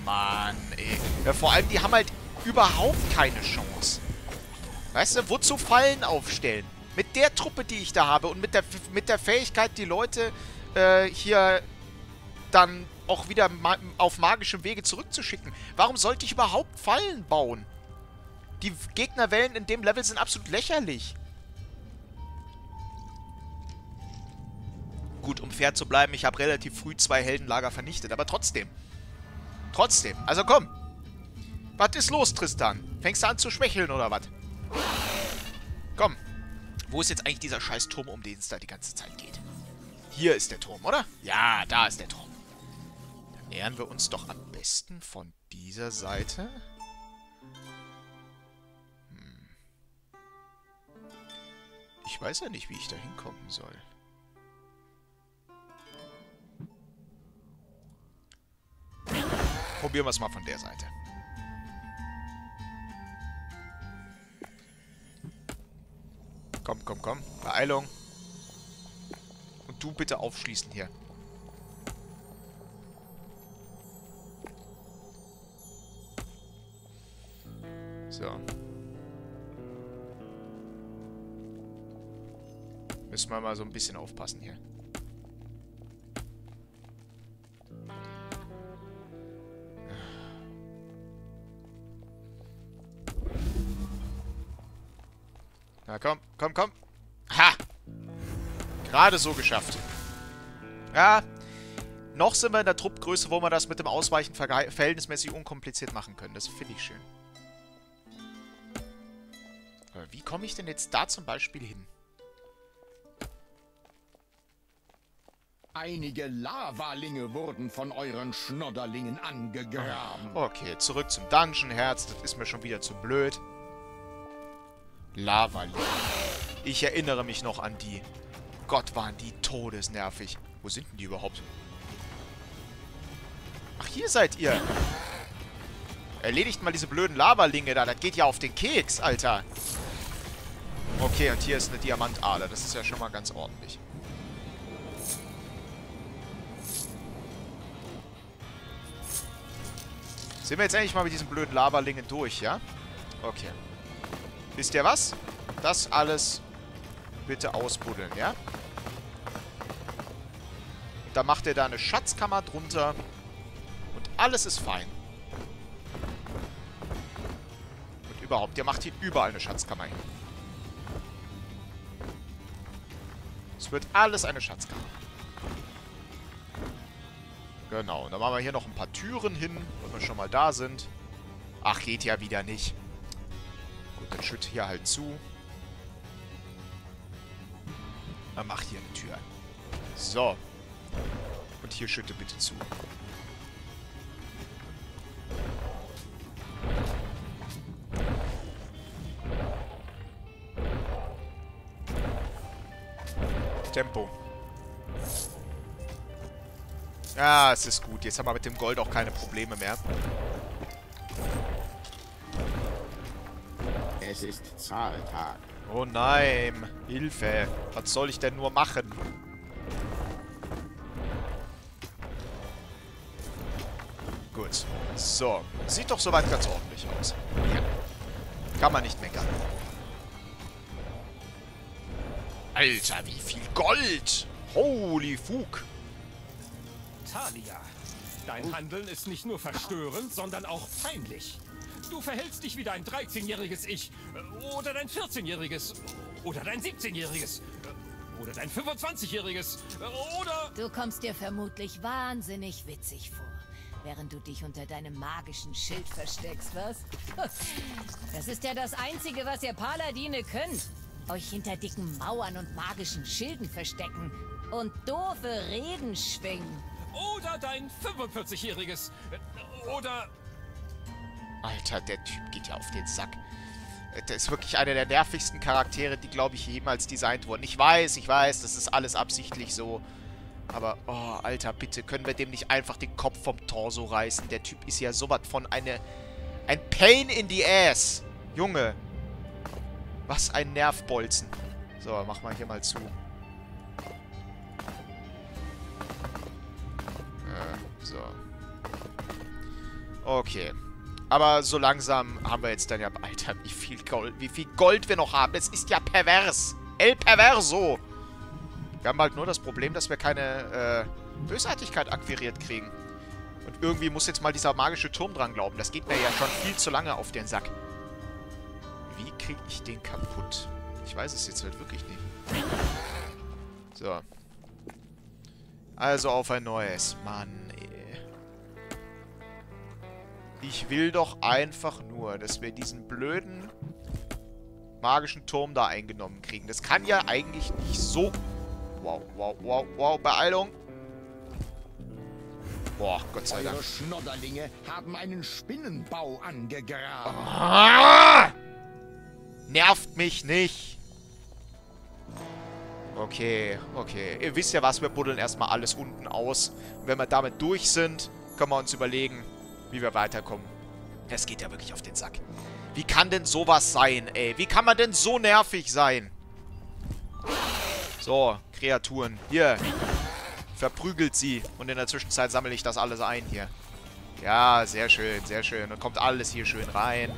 Mann, ey. Ja, vor allem, die haben halt überhaupt keine Chance. Weißt du, wozu Fallen aufstellen? Mit der Truppe, die ich da habe und mit der Fähigkeit, die Leute hier dann auch wieder auf magischem Wege zurückzuschicken. Warum sollte ich überhaupt Fallen bauen? Die Gegnerwellen in dem Level sind absolut lächerlich. Gut, um fair zu bleiben, ich habe relativ früh 2 Heldenlager vernichtet, aber trotzdem. Trotzdem. Also komm. Was ist los, Tristan? Fängst du an zu schwächeln, oder was? Komm. Wo ist jetzt eigentlich dieser scheiß Turm, um den es da die ganze Zeit geht? Hier ist der Turm, oder? Ja, da ist der Turm. Dann nähern wir uns doch am besten von dieser Seite. Hm. Ich weiß ja nicht, wie ich da hinkommen soll. Probieren wir es mal von der Seite. Komm, komm, komm. Beeilung. Und du bitte aufschließen hier. So. Müssen wir mal so ein bisschen aufpassen hier. Na komm, komm, komm. Ha! Gerade so geschafft. Ja, noch sind wir in der Truppgröße, wo wir das mit dem Ausweichen verhältnismäßig unkompliziert machen können. Das finde ich schön. Aber wie komme ich denn jetzt da zum Beispiel hin? Einige Lavalinge wurden von euren Schnodderlingen angegraben. Okay, zurück zum Dungeon-Herz. Das ist mir schon wieder zu blöd. Lavalinge. Ich erinnere mich noch an die. Gott, waren die todesnervig. Wo sind denn die überhaupt? Ach, hier seid ihr. Erledigt mal diese blöden Lavalinge da. Das geht ja auf den Keks, Alter. Okay, und hier ist eine Diamantader. Das ist ja schon mal ganz ordentlich. Sind wir jetzt endlich mal mit diesen blöden Lavalingen durch, ja? Okay. Wisst ihr was? Das alles bitte ausbuddeln, ja? Und dann macht ihr da eine Schatzkammer drunter. Und alles ist fein. Und überhaupt, ihr macht hier überall eine Schatzkammer hin. Es wird alles eine Schatzkammer. Genau, und dann machen wir hier noch ein paar Türen hin, wenn wir schon mal da sind. Ach, geht ja wieder nicht. Gut, dann schütt hier halt zu. Dann mach hier eine Tür. So. Und hier schütte bitte zu. Tempo. Ja, es ist gut. Jetzt haben wir mit dem Gold auch keine Probleme mehr. Es ist Zahltag. Oh nein. Hilfe. Was soll ich denn nur machen? Gut. So. Sieht doch soweit ganz ordentlich aus. Ja. Kann man nicht meckern. Alter, wie viel Gold! Holy fuck! Thalya, dein Handeln ist nicht nur verstörend, sondern auch peinlich. Du verhältst dich wie dein 13-jähriges Ich oder dein 14-jähriges oder dein 17-jähriges oder dein 25-jähriges oder... Du kommst dir vermutlich wahnsinnig witzig vor, während du dich unter deinem magischen Schild versteckst, was? Das ist ja das Einzige, was ihr Paladine könnt. euch hinter dicken Mauern und magischen Schilden verstecken und doofe Reden schwingen. Oder dein 45-jähriges. Oder... Alter, der Typ geht ja auf den Sack. Der ist wirklich einer der nervigsten Charaktere, die, glaube ich, jemals designt wurden. Ich weiß, das ist alles absichtlich so. Aber, oh, Alter, bitte, können wir dem nicht einfach den Kopf vom Torso reißen? Der Typ ist ja sowas von ein Pain in the Ass. Junge. Was ein Nervbolzen. So, mach mal hier mal zu. So. Okay. Aber so langsam haben wir jetzt dann ja... Alter, wie viel Gold wir noch haben. Es ist ja pervers. El Perverso. Wir haben halt nur das Problem, dass wir keine Bösartigkeit akquiriert kriegen. Und irgendwie muss jetzt mal dieser magische Turm dran glauben. Das geht mir ja schon viel zu lange auf den Sack. Wie kriege ich den kaputt? Ich weiß es jetzt halt wirklich nicht. So. Also auf ein neues. Mann, ey. Ich will doch einfach nur, dass wir diesen blöden magischen Turm da eingenommen kriegen. Das kann ja eigentlich nicht so... Wow, wow, wow, wow, Beeilung. Boah, Gott sei Dank. Eure Schnodderlinge haben einen Spinnenbau angegraben. Ah! Nervt mich nicht. Okay, okay. Ihr wisst ja was, wir buddeln erstmal alles unten aus. Und wenn wir damit durch sind, können wir uns überlegen, wie wir weiterkommen. Das geht ja wirklich auf den Sack. Wie kann denn sowas sein, ey? Wie kann man denn so nervig sein? So, Kreaturen. Hier. Verprügelt sie. Und in der Zwischenzeit sammle ich das alles ein hier. Ja, sehr schön, sehr schön. Und kommt alles hier schön rein.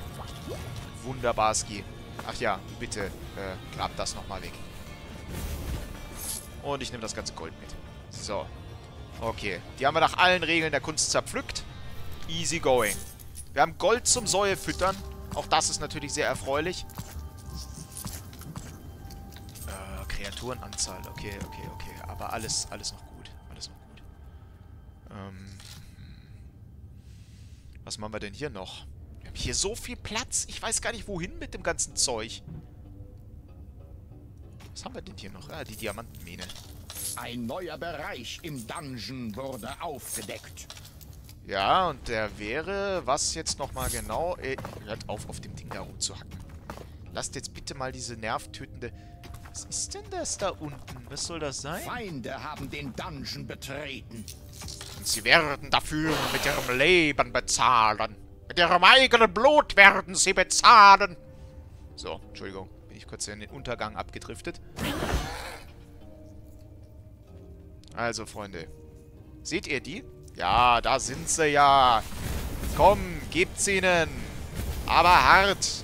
Wunderbarski. Ach ja, bitte, grab das nochmal weg. Und ich nehme das ganze Gold mit. So. Okay. Die haben wir nach allen Regeln der Kunst zerpflückt. Easy going. Wir haben Gold zum Säue füttern. Auch das ist natürlich sehr erfreulich. Kreaturenanzahl. Okay, okay, okay. Aber alles noch gut. Alles noch gut. Was machen wir denn hier noch? Wir haben hier so viel Platz. Ich weiß gar nicht, wohin mit dem ganzen Zeug. Was haben wir denn hier noch? Ah, die Diamantenmine. Ein neuer Bereich im Dungeon wurde aufgedeckt. Ja, und der wäre... Was jetzt nochmal genau... Hört auf dem Ding da rumzuhacken. Lasst jetzt bitte mal diese nervtötende... Was ist denn das da unten? Was soll das sein? Feinde haben den Dungeon betreten. Und sie werden dafür mit ihrem Leben bezahlen. Mit ihrem eigenen Blut werden sie bezahlen. So, Entschuldigung. Bin ich kurz in den Untergang abgedriftet. Also, Freunde. Seht ihr die? Ja, da sind sie ja. Komm, gebt's ihnen. Aber hart.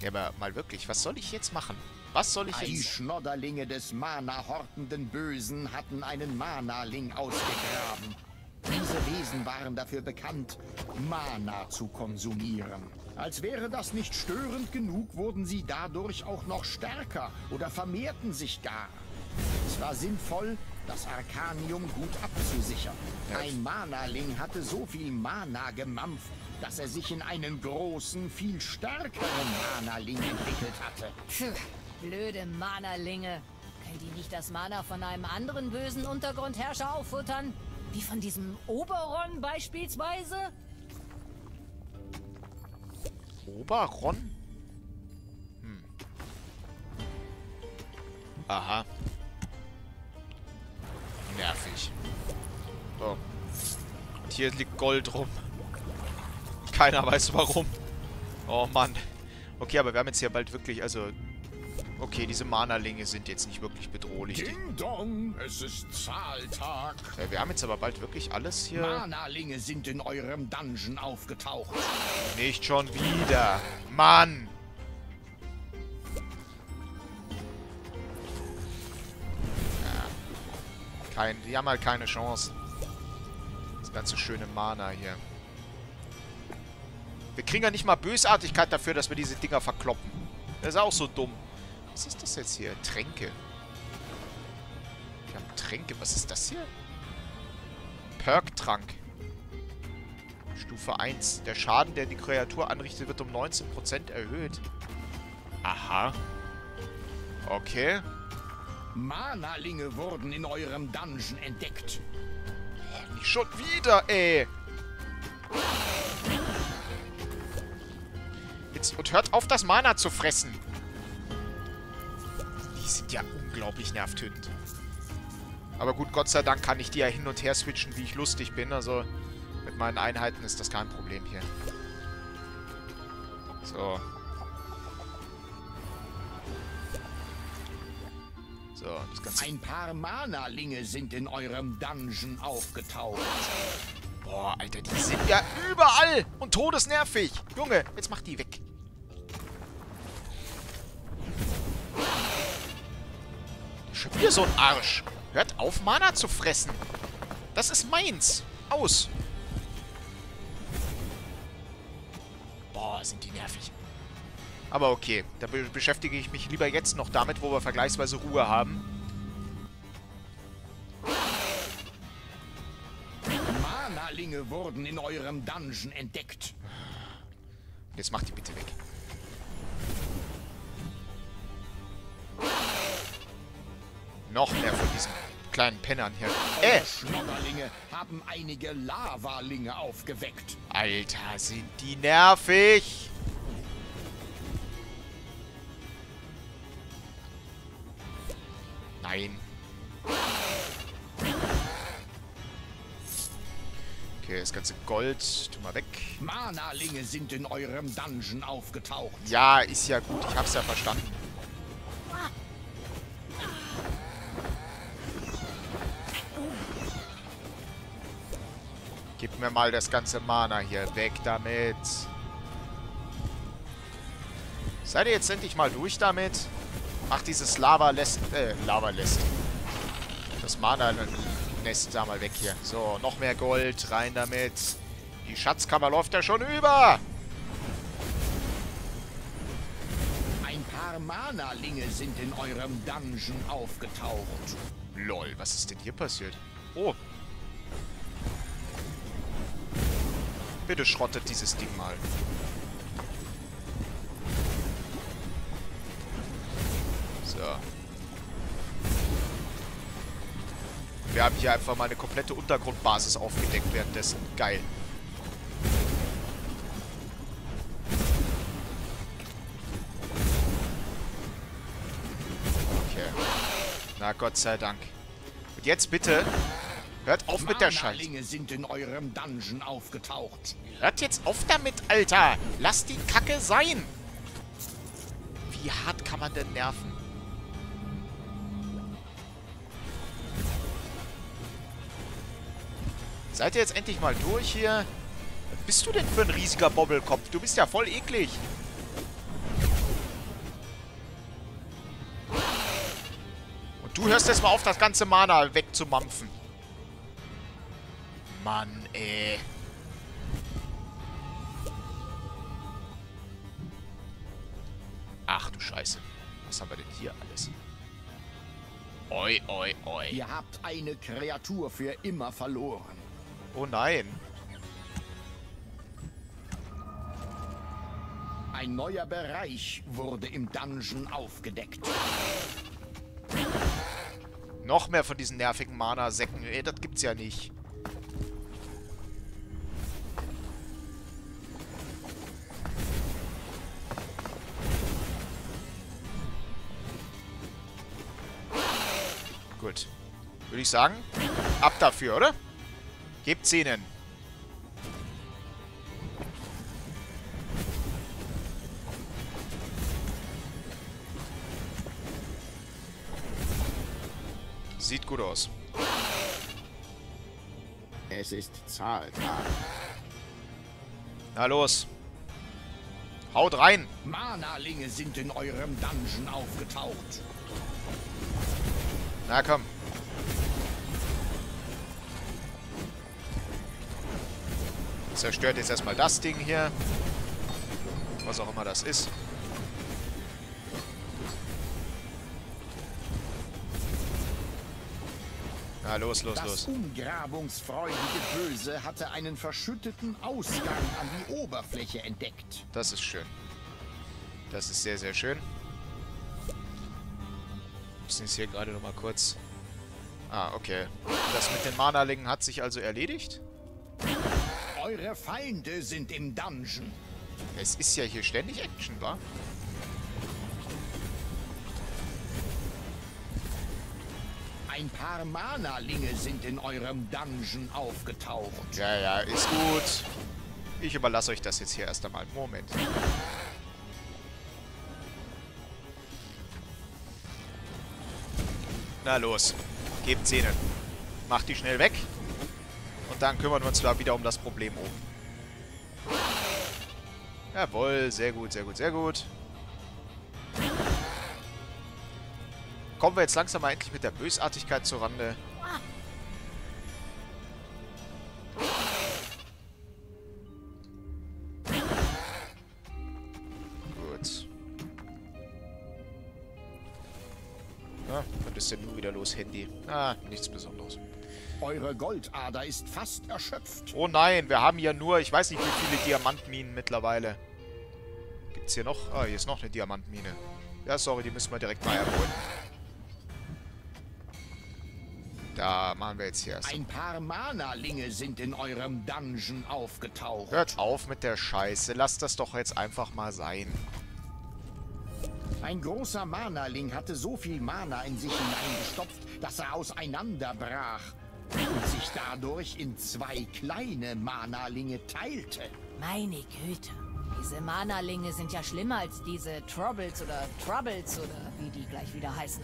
Ja, aber mal wirklich, was soll ich jetzt machen? Was soll ich jetzt... Die Schnodderlinge des Mana-hortenden Bösen hatten einen Manaling ausgegraben. Diese Wesen waren dafür bekannt, Mana zu konsumieren. Als wäre das nicht störend genug, wurden sie dadurch auch noch stärker oder vermehrten sich gar. Es war sinnvoll, das Arcanium gut abzusichern. Ein Manaling hatte so viel Mana gemampft, dass er sich in einen großen, viel stärkeren Manaling entwickelt hatte. Blöde Manalinge. Können die nicht das Mana von einem anderen bösen Untergrundherrscher auffuttern? Wie von diesem Oberon beispielsweise? Oberon? Hm. Aha. Nervig. So. Und hier liegt Gold rum. Keiner weiß warum. Oh Mann. Okay, aber wir haben jetzt hier bald wirklich, also... Okay, diese Mana-Linge sind jetzt nicht wirklich bedrohlich. Ding dong, es ist Zahltag. Ja, wir haben jetzt aber bald wirklich alles hier... Mana-Linge sind in eurem Dungeon aufgetaucht. Nicht schon wieder. Mann! Die haben halt keine Chance. Das ganze schöne Mana hier. Wir kriegen ja nicht mal Bösartigkeit dafür, dass wir diese Dinger verkloppen. Das ist auch so dumm. Was ist das jetzt hier? Tränke. Wir haben Tränke. Was ist das hier? Perk-Trank. Stufe 1. Der Schaden, der die Kreatur anrichtet, wird um 19% erhöht. Aha. Okay. Manalinge wurden in eurem Dungeon entdeckt. Oh, nicht schon wieder, ey. Jetzt und hört auf, das Mana zu fressen. Die sind ja unglaublich nervtötend. Aber gut, Gott sei Dank kann ich die ja hin und her switchen, wie ich lustig bin. Also mit meinen Einheiten ist das kein Problem hier. So. So, das Ganze. Ein paar Manalinge sind in eurem Dungeon aufgetaucht. Boah, Alter, die sind ja überall und todesnervig. Junge, jetzt mach die weg. Schon wieder so ein Arsch. Hört auf, Mana zu fressen. Das ist meins. Aus. Boah, sind die nervig. Aber okay, da beschäftige ich mich lieber jetzt noch damit, wo wir vergleichsweise Ruhe haben. Manalinge wurden in eurem Dungeon entdeckt. Jetzt macht die bitte weg. Noch mehr von diesen kleinen Pennern hier. Schnodderlinge haben einige Lavalinge aufgeweckt. Alter, sind die nervig! Nein. Okay, das ganze Gold, tu mal weg. Manalinge sind in eurem Dungeon aufgetaucht. Ja, ist ja gut, ich hab's ja verstanden. Gib mir mal das ganze Mana hier. Weg damit. Seid ihr jetzt endlich mal durch damit? Macht dieses Lava-Nest. Das Mana-Nest da mal weg hier. So, noch mehr Gold. Rein damit. Die Schatzkammer läuft ja schon über. Ein paar Manalinge sind in eurem Dungeon aufgetaucht. Lol, was ist denn hier passiert? Oh. Bitte schrottet dieses Ding mal. So. Wir haben hier einfach mal eine komplette Untergrundbasis aufgedeckt währenddessen. Geil. Okay. Na, Gott sei Dank. Und jetzt bitte... Hört auf mit der Scheiße. Manalinge sind in eurem Dungeon aufgetaucht. Hört jetzt auf damit, Alter. Lasst die Kacke sein. Wie hart kann man denn nerven? Seid ihr jetzt endlich mal durch hier? Was bist du denn für ein riesiger Bobbelkopf? Du bist ja voll eklig. Und du hörst jetzt mal auf, das ganze Mana wegzumampfen. Mann, ey. Ach du Scheiße. Was haben wir denn hier alles? Oi, oi, oi. Ihr habt eine Kreatur für immer verloren. Oh nein. Ein neuer Bereich wurde im Dungeon aufgedeckt. Noch mehr von diesen nervigen Mana-Säcken. Ey, das gibt's ja nicht. Gut. Würde ich sagen, ab dafür, oder? Gebt's ihnen. Sieht gut aus. Es ist Zahltag. Na los. Haut rein. Manalinge sind in eurem Dungeon aufgetaucht. Na komm. Zerstört jetzt erstmal das Ding hier. Was auch immer das ist. Na, los. Das umgrabungsfreudige Böse hatte einen verschütteten Ausgang an die Oberfläche entdeckt. Das ist schön. Das ist sehr, sehr schön. Wir müssen jetzt hier gerade nochmal kurz... Ah, okay. Das mit den Manalingen hat sich also erledigt? Eure Feinde sind im Dungeon. Es ist ja hier ständig Action, wa? Ein paar Manalinge sind in eurem Dungeon aufgetaucht. Ja, ist gut. Ich überlasse euch das jetzt hier erst einmal. Moment. Na los. Gebt Zähne. Macht die schnell weg. Und dann kümmern wir uns da wieder um das Problem oben. Jawohl, sehr gut. Kommen wir jetzt langsam mal endlich mit der Bösartigkeit zur Rande. Gut. Na, was ist denn nun wieder los, Handy? Ah, nichts Besonderes. Eure Goldader ist fast erschöpft. Oh nein, wir haben ja nur, ich weiß nicht, wie viele Diamantminen mittlerweile. Gibt's hier noch? Ah, hier ist noch eine Diamantmine. Ja, sorry, die müssen wir direkt mal erholen. Da machen wir jetzt hier erst. Ein paar Manalinge sind in eurem Dungeon aufgetaucht. Hört auf mit der Scheiße. Lasst das doch jetzt einfach mal sein. Ein großer Manaling hatte so viel Mana in sich hineingestopft, dass er auseinanderbrach und sich dadurch in zwei kleine Manalinge teilte. Meine Güte. Diese Manalinge sind ja schlimmer als diese Troubles oder wie die gleich wieder heißen.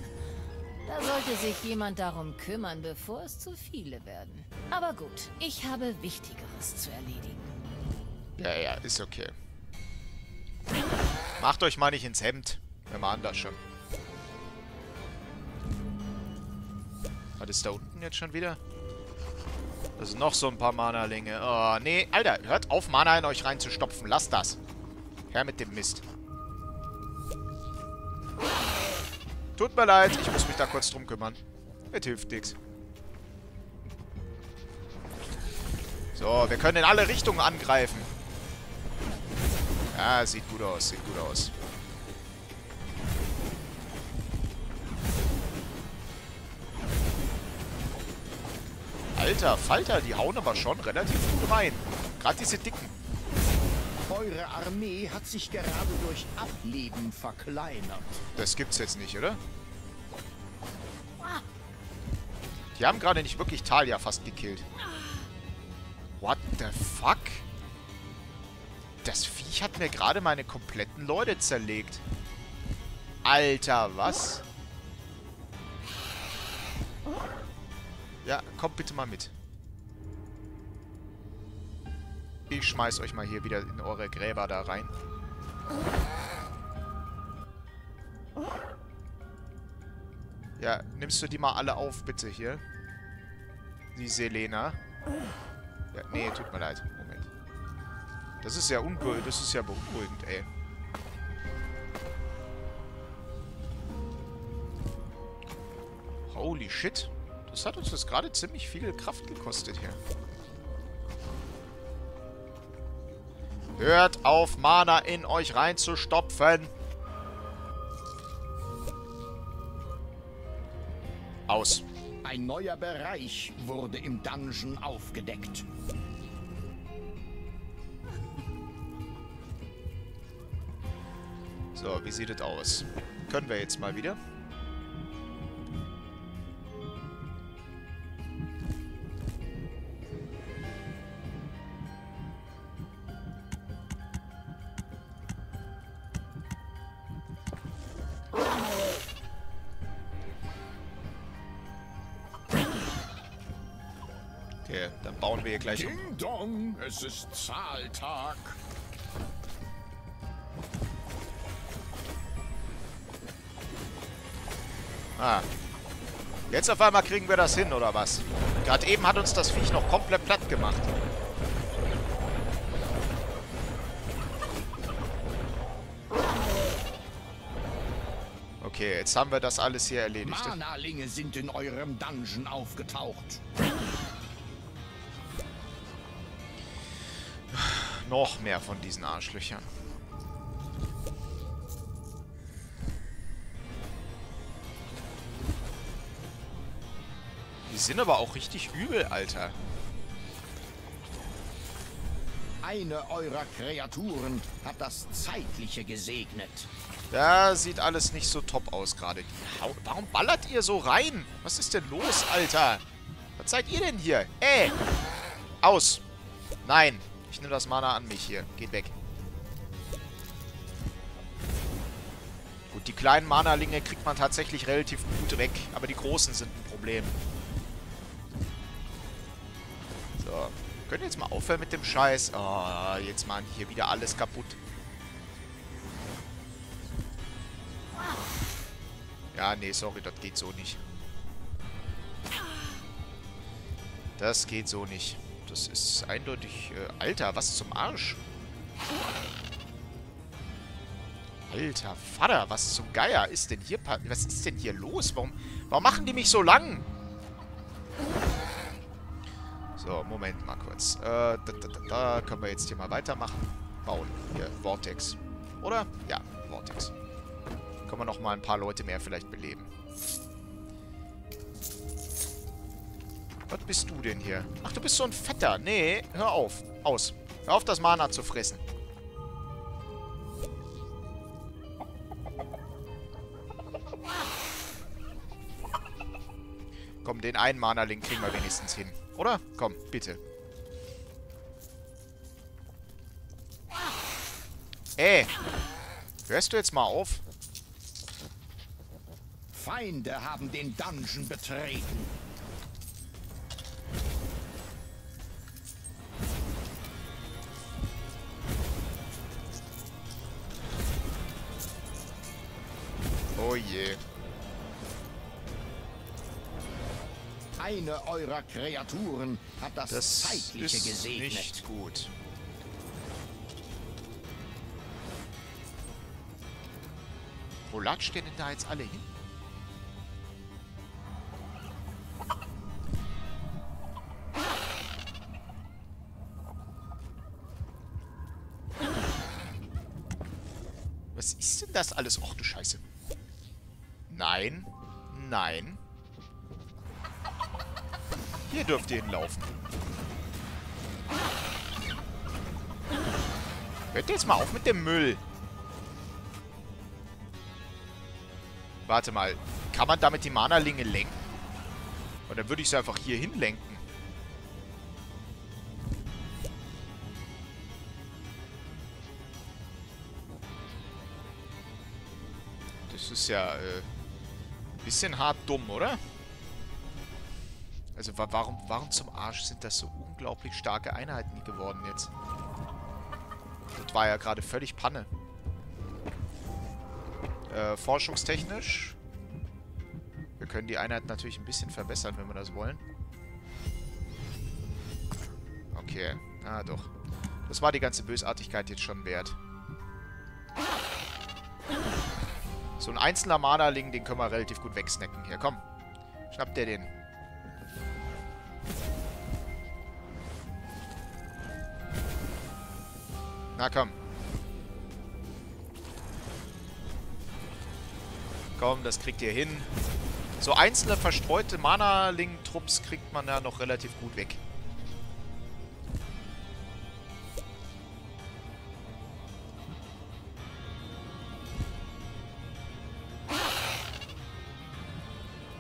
Da sollte sich jemand darum kümmern, bevor es zu viele werden. Aber gut, ich habe Wichtigeres zu erledigen. Ja, ist okay. Macht euch mal nicht ins Hemd. Wir machen das schon. Was ist da unten jetzt schon wieder? Das sind noch so ein paar Mana-Linge. Oh, nee. Alter, hört auf, Mana in euch reinzustopfen. Lasst das. Her mit dem Mist. Tut mir leid, ich muss mich da kurz drum kümmern. Es hilft nichts. So, wir können in alle Richtungen angreifen. Ja, sieht gut aus, Alter Falter, die hauen aber schon relativ gut rein. Gerade diese Dicken. Eure Armee hat sich gerade durch Ableben verkleinert. Das gibt's jetzt nicht, oder? Die haben gerade nicht wirklich Thalya fast gekillt. What the fuck? Das Viech hat mir gerade meine kompletten Leute zerlegt. Alter, was? Ja, kommt bitte mal mit. Ich schmeiß euch mal hier wieder in eure Gräber da rein. Ja, nimmst du die mal alle auf, bitte, hier? Die Selena. Ja, nee, tut mir leid. Moment. Das ist ja unberuhigend, ey. Holy shit. Das hat uns jetzt gerade ziemlich viel Kraft gekostet hier. Hört auf, Mana in euch reinzustopfen. Aus. Ein neuer Bereich wurde im Dungeon aufgedeckt. So, wie sieht es aus? Können wir jetzt mal wieder? Okay, dann bauen wir hier gleich um. Ding Dong, es ist Zahltag. Ah. Jetzt auf einmal kriegen wir das hin, oder was? Gerade eben hat uns das Viech noch komplett platt gemacht. Okay, jetzt haben wir das alles hier erledigt. Manalinge sind in eurem Dungeon aufgetaucht. Noch mehr von diesen Arschlöchern. Die sind aber auch richtig übel, Alter. Eine eurer Kreaturen hat das Zeitliche gesegnet. Da sieht alles nicht so top aus gerade. Warum ballert ihr so rein? Was ist denn los, Alter? Was seid ihr denn hier? Ey! Aus! Nein! Ich nehme das Mana an mich hier. Geht weg. Gut, die kleinen Mana-Linge kriegt man tatsächlich relativ gut weg. Aber die großen sind ein Problem. So. Können jetzt mal aufhören mit dem Scheiß. Oh, jetzt machen die hier wieder alles kaputt. Ja, nee, sorry, das geht so nicht. Das geht so nicht. Das ist eindeutig... Alter, was zum Arsch? Alter Vater, was zum Geier ist denn hier... Was ist denn hier los? Warum machen die mich so lang? So, Moment mal kurz. Da können wir jetzt hier mal weitermachen. Bauen. Hier, Vortex. Oder? Ja, Vortex. Können wir nochmal ein paar Leute mehr vielleicht beleben. Was bist du denn hier? Ach, du bist so ein Fetter. Nee, hör auf. Aus. Hör auf, das Mana zu fressen. Komm, den einen Mana-Link kriegen wir wenigstens hin. Oder? Komm, bitte. Ey! Hörst du jetzt mal auf? Feinde haben den Dungeon betreten. Oh je. Eine eurer Kreaturen hat das Zeitliche gesegnet. Das ist nicht gut. Wo latscht denn da jetzt alle hin? Was ist denn das alles? Och du Scheiße. Nein. Nein. Hier dürft ihr hinlaufen. Hört jetzt mal auf mit dem Müll. Warte mal. Kann man damit die Mana-Linge lenken? Und dann würde ich sie einfach hier hinlenken. Das ist ja ein bisschen hart dumm, oder? Also warum zum Arsch sind das so unglaublich starke Einheiten geworden jetzt? Das war ja gerade völlig Panne. Forschungstechnisch. Wir können die Einheit natürlich ein bisschen verbessern, wenn wir das wollen. Okay. Ah, doch. Das war die ganze Bösartigkeit jetzt schon wert. So ein einzelner Mana-Ling, den können wir relativ gut wegsnacken hier. Komm, schnapp dir den. Na komm. Komm, das kriegt ihr hin. So einzelne verstreute Mana-Ling-Trupps kriegt man ja noch relativ gut weg.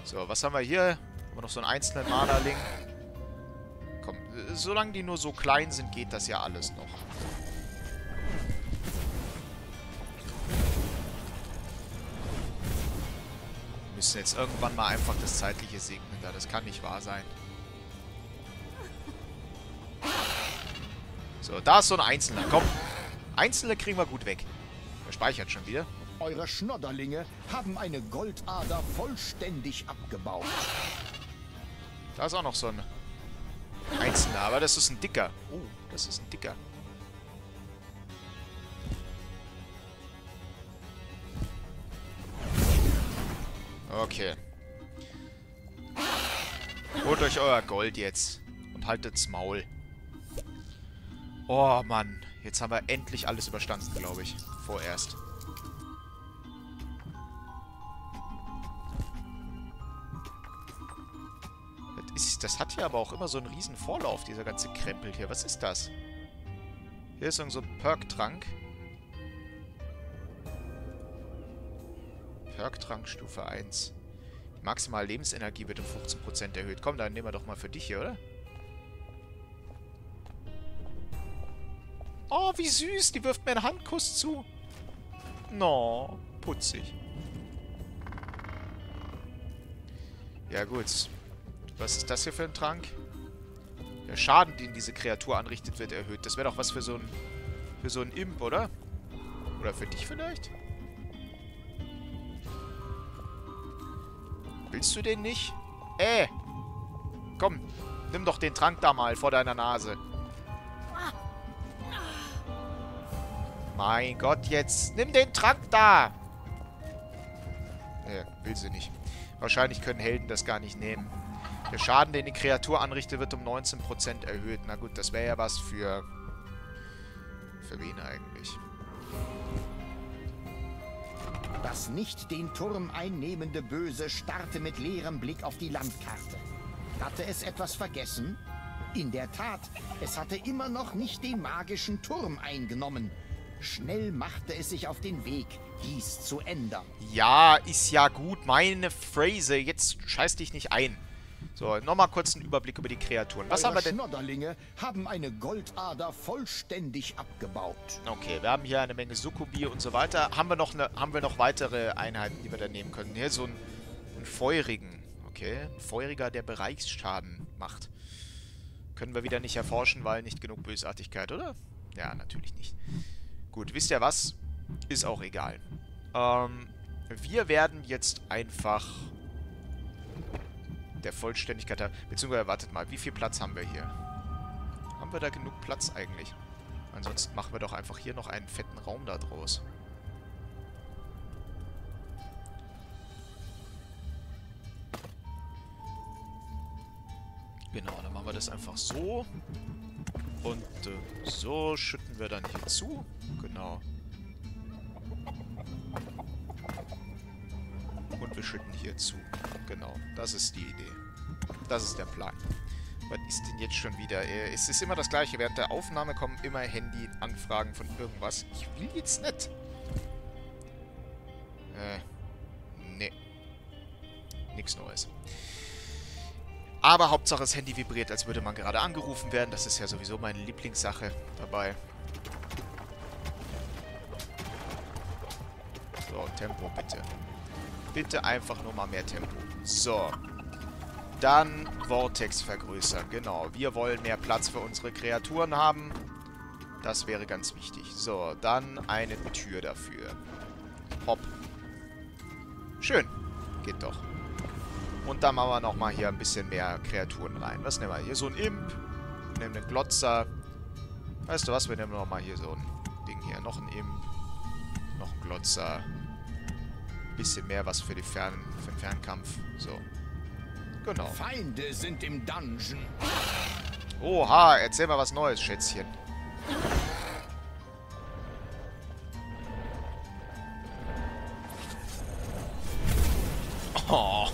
So, was haben wir hier? Haben wir noch so einen einzelnen Mana-Ling? Komm, solange die nur so klein sind, geht das ja alles noch. Wir müssen jetzt irgendwann mal einfach das Zeitliche segnen, da das kann nicht wahr sein. So, da ist so ein Einzelner, komm. Einzelne kriegen wir gut weg. Er speichert schon wieder. Eure Schnodderlinge haben eine Goldader vollständig abgebaut. Da ist auch noch so ein Einzelner, aber das ist ein Dicker. Oh, das ist ein Dicker. Okay. Holt euch euer Gold jetzt. Und haltet's Maul. Oh, Mann. Jetzt haben wir endlich alles überstanden, glaube ich. Vorerst. Das hat ja aber auch immer so einen riesen Vorlauf, dieser ganze Krempel hier. Was ist das? Hier ist irgend so ein Perk-Trank. Perk-Trank Stufe 1. Die maximale Lebensenergie wird um 15% erhöht. Komm, dann nehmen wir doch mal für dich hier, oder? Oh, wie süß! Die wirft mir einen Handkuss zu. No, putzig. Ja, gut. Was ist das hier für ein Trank? Der Schaden, den diese Kreatur anrichtet, wird erhöht. Das wäre doch was für so einen Imp, oder? Oder für dich vielleicht? Willst du den nicht? Komm, nimm doch den Trank da mal vor deiner Nase. Mein Gott, jetzt. Nimm den Trank da! Will sie nicht. Wahrscheinlich können Helden das gar nicht nehmen. Der Schaden, den die Kreatur anrichtet, wird um 19% erhöht. Na gut, das wäre ja was für... Für wen eigentlich? Das nicht den Turm einnehmende Böse starrte mit leerem Blick auf die Landkarte. Hatte es etwas vergessen? In der Tat, es hatte immer noch nicht den magischen Turm eingenommen. Schnell machte es sich auf den Weg, dies zu ändern. Ja, ist ja gut. Meine Phrase, jetzt scheiß dich nicht ein. So, nochmal kurz einen Überblick über die Kreaturen. Was haben wir denn? Die Schnodderlinge haben eine Goldader vollständig abgebaut. Okay, wir haben hier eine Menge Succubi und so weiter. Haben wir noch weitere Einheiten, die wir dann nehmen können? Hier so einen feurigen. Okay, ein feuriger, der Bereichsschaden macht. Können wir wieder nicht erforschen, weil nicht genug Bösartigkeit, oder? Ja, natürlich nicht. Gut, wisst ihr was? Ist auch egal. Wir werden jetzt einfach... der Vollständigkeit haben. Beziehungsweise, wartet mal, wie viel Platz haben wir hier? Haben wir da genug Platz eigentlich? Ansonsten machen wir doch einfach hier noch einen fetten Raum da draus. Genau, dann machen wir das einfach so. Und so schütten wir dann hier zu. Genau. Und wir schütten hier zu. Genau, das ist die Idee. Das ist der Plan. Was ist denn jetzt schon wieder? Es ist immer das Gleiche. Während der Aufnahme kommen immer Handy-Anfragen von irgendwas. Ich will jetzt nicht. Nee. Nix Neues. Aber Hauptsache das Handy vibriert, als würde man gerade angerufen werden. Das ist ja sowieso meine Lieblingssache dabei. So, Tempo bitte. Bitte einfach nur mal mehr Tempo. So. Dann Vortex vergrößern. Genau. Wir wollen mehr Platz für unsere Kreaturen haben. Das wäre ganz wichtig. So. Dann eine Tür dafür. Hopp. Schön. Geht doch. Und dann machen wir nochmal hier ein bisschen mehr Kreaturen rein. Was nehmen wir? Hier so ein Imp. Wir nehmen einen Glotzer. Weißt du was? Wir nehmen nochmal hier so ein Ding hier. Noch ein Imp. Noch ein Glotzer. Bisschen mehr was für die für den Fernkampf. So. Genau. Feinde sind im Dungeon. Oha, erzähl mal was Neues, Schätzchen. Oh,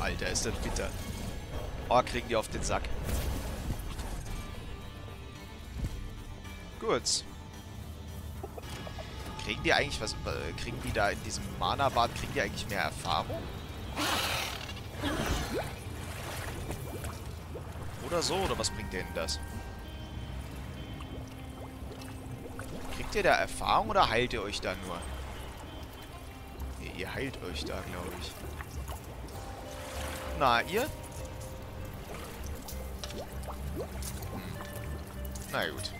Alter, ist das bitter. Oh, kriegen die auf den Sack. Gut. Kriegen die eigentlich was... kriegen die da in diesem Mana-Bad, kriegen die eigentlich mehr Erfahrung? Oder so? Oder was bringt denen das? Kriegt ihr da Erfahrung oder heilt ihr euch da nur? Nee, ihr heilt euch da, glaube ich. Na, ihr? Na gut.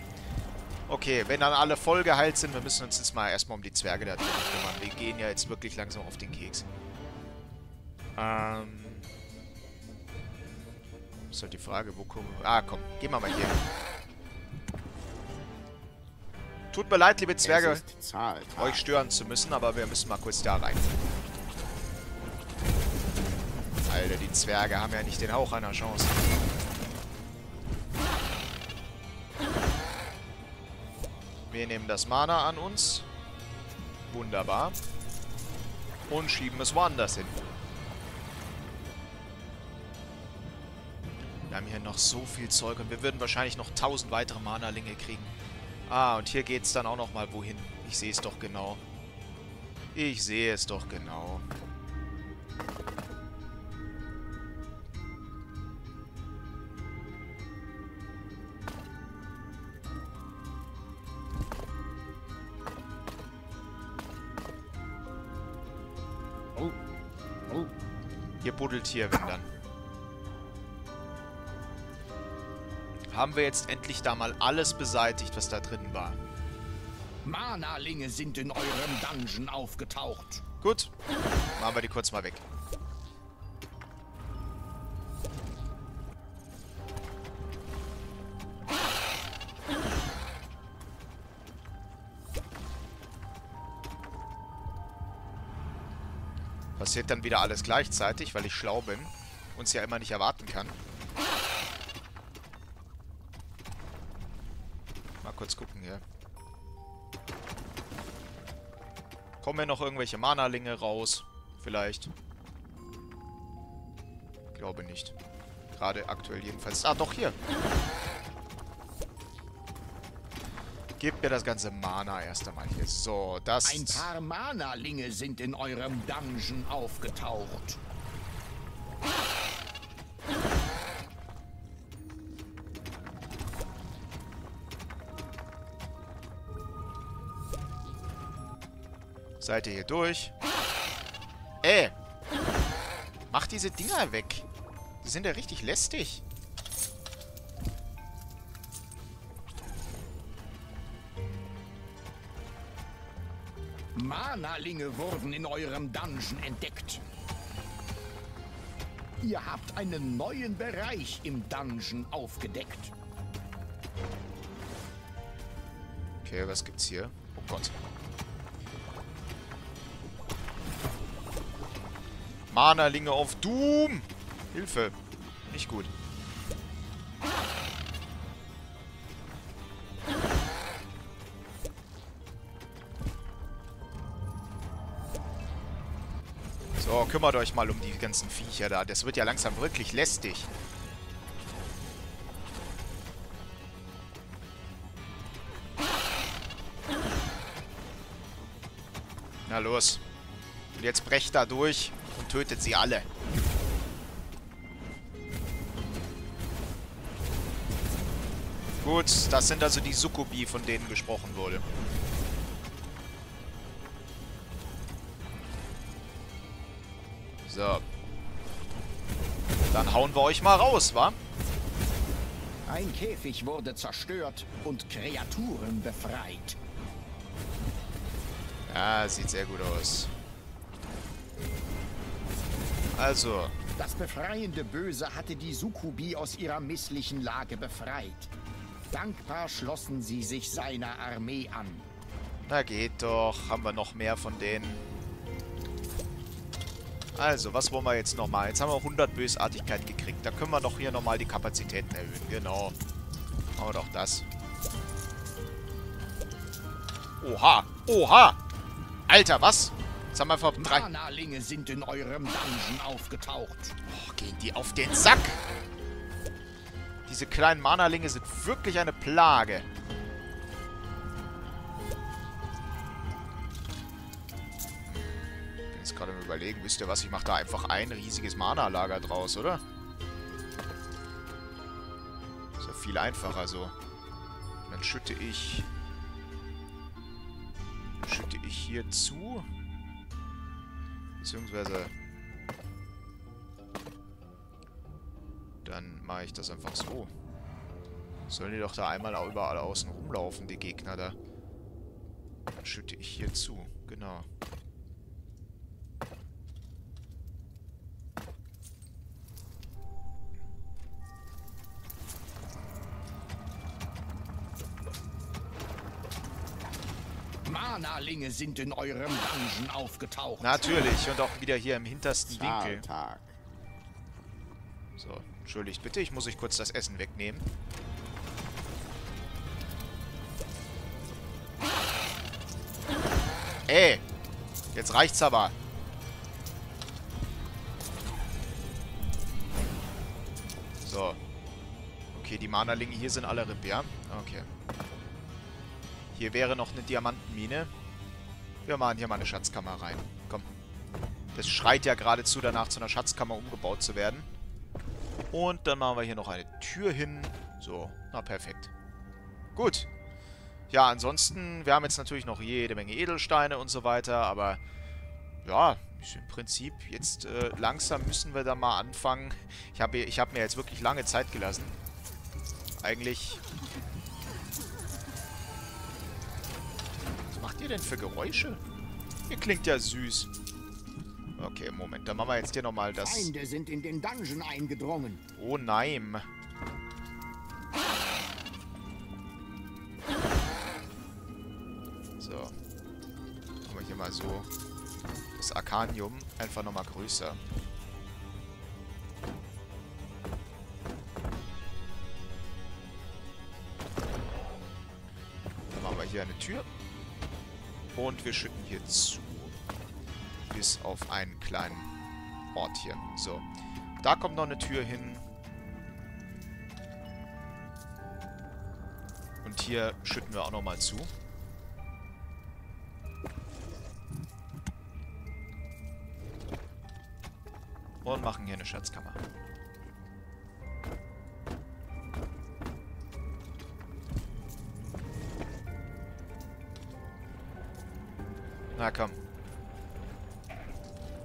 Okay, wenn dann alle voll geheilt sind, wir müssen uns jetzt mal erstmal um die Zwerge da drin kümmern. Wir gehen ja jetzt wirklich langsam auf den Keks. Ist halt die Frage, wo kommen wir... Ah, komm, gehen wir mal hier. Tut mir leid, liebe Zwerge, euch stören zu müssen, aber wir müssen mal kurz da rein. Felder. Die Zwerge haben ja nicht den Hauch einer Chance. Wir nehmen das Mana an uns. Wunderbar. Und schieben es woanders hin. Wir haben hier noch so viel Zeug und wir würden wahrscheinlich noch 1000 weitere Manalinge kriegen. Ah, und hier geht's dann auch nochmal wohin. Ich sehe es doch genau. Ich sehe es doch genau. Oh. Oh. Hier buddelt hier, wenn dann. Haben wir jetzt endlich da mal alles beseitigt, was da drin war. Manalinge sind in eurem Dungeon aufgetaucht. Gut, machen wir die kurz mal weg. Passiert dann wieder alles gleichzeitig, weil ich schlau bin und es ja immer nicht erwarten kann. Kurz gucken hier. Kommen hier noch irgendwelche Manalinge raus? Vielleicht. Glaube nicht. Gerade aktuell jedenfalls. Ah, doch hier. Gebt mir das ganze Mana erst einmal hier. So, das... Ein paar Manalinge sind in eurem Dungeon aufgetaucht. Seid ihr hier durch? Ey! Mach diese Dinger weg! Die sind ja richtig lästig! Manalinge wurden in eurem Dungeon entdeckt. Ihr habt einen neuen Bereich im Dungeon aufgedeckt. Okay, was gibt's hier? Oh Gott. Manalinge auf Doom! Hilfe! Nicht gut. So, kümmert euch mal um die ganzen Viecher da. Das wird ja langsam wirklich lästig. Na los. Und jetzt brecht da durch. Und tötet sie alle. Gut, das sind also die Succubi, von denen gesprochen wurde. So. Dann hauen wir euch mal raus, wa? Ein Käfig wurde zerstört und Kreaturen befreit. Ja, sieht sehr gut aus. Also. Das befreiende Böse hatte die Succubi aus ihrer misslichen Lage befreit. Dankbar schlossen sie sich seiner Armee an. Na geht doch. Haben wir noch mehr von denen? Also, was wollen wir jetzt nochmal? Jetzt haben wir 100 Bösartigkeit gekriegt. Da können wir doch hier nochmal die Kapazitäten erhöhen. Genau. Machen wir doch das. Oha. Oha. Alter, was? Manalinge sind in eurem Dungeon aufgetaucht. Oh, gehen die auf den Sack? Diese kleinen Manalinge sind wirklich eine Plage. Ich bin jetzt gerade am Überlegen, wisst ihr was? Ich mache da einfach ein riesiges Mana-Lager draus, oder? Ist ja viel einfacher so. Und dann schütte ich hier zu. Beziehungsweise dann mache ich das einfach so. Sollen die doch da einmal überall außen rumlaufen, die Gegner da. Dann schütte ich hier zu. Genau. Manalinge sind in eurem Dungeon aufgetaucht. Natürlich, und auch wieder hier im hintersten Winkel. So, entschuldigt bitte, ich muss euch kurz das Essen wegnehmen. Ey, jetzt reicht's aber. So. Okay, die Manalinge hier sind alle RIP, ja? Okay. Hier wäre noch eine Diamantenmine. Wir machen hier mal eine Schatzkammer rein. Komm. Das schreit ja geradezu danach, zu einer Schatzkammer umgebaut zu werden. Und dann machen wir hier noch eine Tür hin. So, na perfekt. Gut. Ja, ansonsten, wir haben jetzt natürlich noch jede Menge Edelsteine und so weiter, aber ja, im Prinzip jetzt langsam müssen wir da mal anfangen. Ich hab mir jetzt wirklich lange Zeit gelassen. Eigentlich... Was macht ihr denn für Geräusche? Ihr klingt ja süß. Okay, Moment, dann machen wir jetzt hier nochmal das... Feinde sind in den Dungeon eingedrungen. Oh nein. So. Machen wir hier mal so das Arcanium einfach nochmal größer. Dann machen wir hier eine Tür. Und wir schütten hier zu. Bis auf einen kleinen Ort hier. So. Da kommt noch eine Tür hin. Und hier schütten wir auch nochmal zu. Und machen hier eine Schatzkammer. Na komm.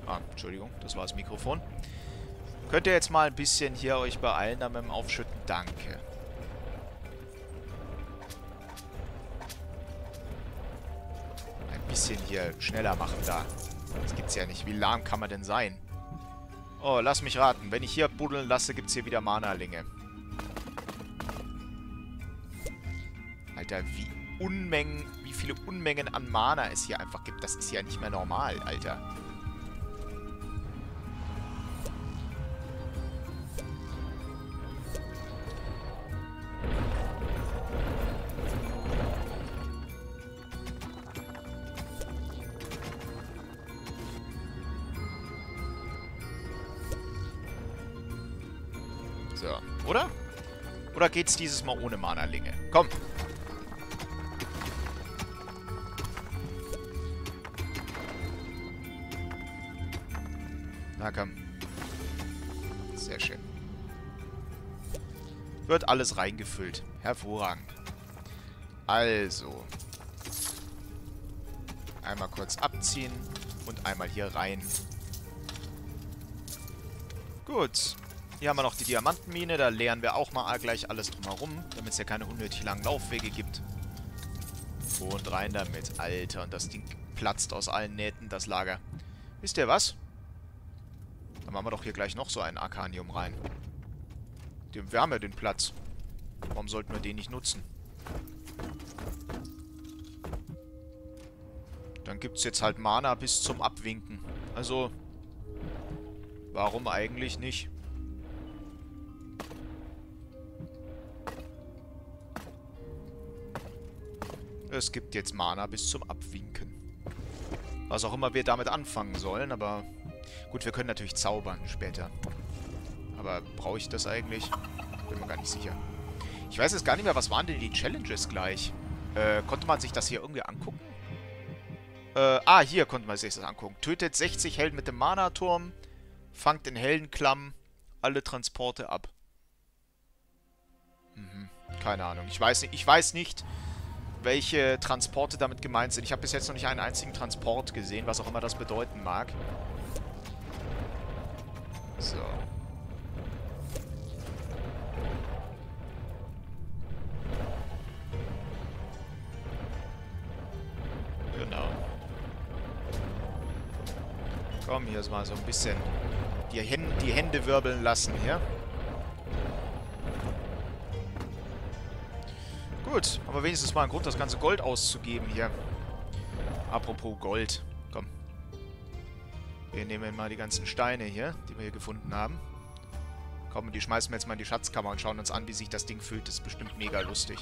Ah, Entschuldigung, das war das Mikrofon. Könnt ihr jetzt mal ein bisschen hier euch beeilen damit dem Aufschütten? Danke. Ein bisschen hier schneller machen da. Das gibt's ja nicht. Wie lahm kann man denn sein? Oh, lass mich raten. Wenn ich hier buddeln lasse, gibt's hier wieder Manalinge. Alter, wie viele Unmengen an Mana es hier einfach gibt. Das ist ja nicht mehr normal, Alter. Oder geht's dieses Mal ohne Manalinge? Komm! Na komm. Sehr schön. Wird alles reingefüllt. Hervorragend. Also. Einmal kurz abziehen und einmal hier rein. Gut. Hier haben wir noch die Diamantenmine, da leeren wir auch mal gleich alles drumherum, damit es ja keine unnötig langen Laufwege gibt. Und rein damit. Alter, und das Ding platzt aus allen Nähten, das Lager. Wisst ihr was? Dann machen wir doch hier gleich noch so ein Arcanium rein. Wir haben ja den Platz. Warum sollten wir den nicht nutzen? Dann gibt es jetzt halt Mana bis zum Abwinken. Also, warum eigentlich nicht? Es gibt jetzt Mana bis zum Abwinken. Was auch immer wir damit anfangen sollen, aber... Gut, wir können natürlich zaubern später. Aber brauche ich das eigentlich? Bin mir gar nicht sicher. Ich weiß jetzt gar nicht mehr, was waren denn die Challenges gleich? Konnte man sich das hier irgendwie angucken? Hier konnte man sich das angucken. Tötet 60 Helden mit dem Mana-Turm. Fangt in Heldenklamm alle Transporte ab. Mhm, keine Ahnung. Ich weiß nicht... welche Transporte damit gemeint sind. Ich habe bis jetzt noch nicht einen einzigen Transport gesehen, was auch immer das bedeuten mag. So. Genau. Komm, hier ist mal so ein bisschen die Hände wirbeln lassen hier. Gut, aber wenigstens mal ein Grund, das ganze Gold auszugeben hier. Apropos Gold. Komm. Wir nehmen mal die ganzen Steine hier, die wir hier gefunden haben. Komm, und die schmeißen wir jetzt mal in die Schatzkammer und schauen uns an, wie sich das Ding füllt. Das ist bestimmt mega lustig.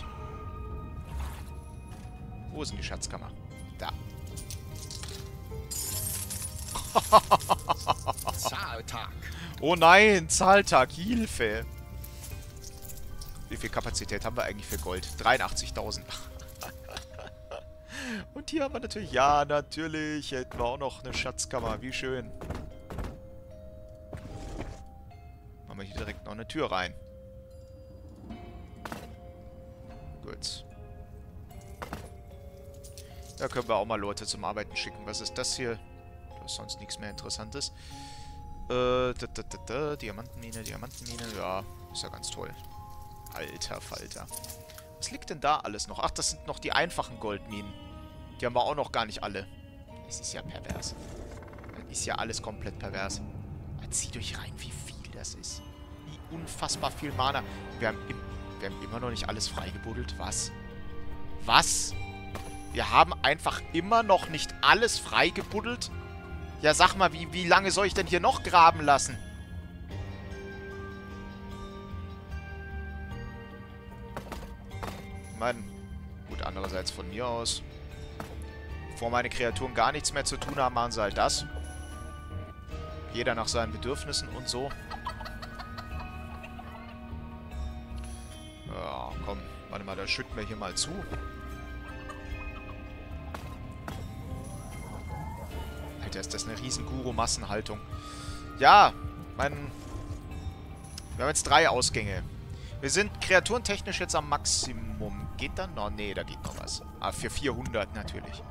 Wo ist denn die Schatzkammer? Da. Zahltag. Oh nein, Zahltag, Hilfe. Wie viel Kapazität haben wir eigentlich für Gold? 83.000. Und hier haben wir natürlich... Ja, natürlich hätten wir auch noch eine Schatzkammer. Wie schön. Machen wir hier direkt noch eine Tür rein. Gut. Da können wir auch mal Leute zum Arbeiten schicken. Was ist das hier? Da ist sonst nichts mehr Interessantes. Diamantenmine, Diamantenmine. Ja, ist ja ganz toll. Alter Falter. Was liegt denn da alles noch? Ach, das sind noch die einfachen Goldminen. Die haben wir auch noch gar nicht alle. Das ist ja pervers. Das ist ja alles komplett pervers. Aber zieht euch rein, wie viel das ist. Wie unfassbar viel Mana. Wir haben immer noch nicht alles freigebuddelt. Was? Was? Wir haben einfach immer noch nicht alles freigebuddelt? Ja, sag mal, wie lange soll ich denn hier noch graben lassen? Mann. Gut, andererseits von mir aus. Bevor meine Kreaturen gar nichts mehr zu tun haben, machen sie halt das. Jeder nach seinen Bedürfnissen und so. Ja, komm. Warte mal, da schütten wir hier mal zu. Alter, ist das eine riesen Guru-Massenhaltung. Ja, wir haben jetzt 3 Ausgänge. Wir sind kreaturentechnisch jetzt am Maximum. Geht da noch? Nee, da geht noch was. Ah, für 400 natürlich.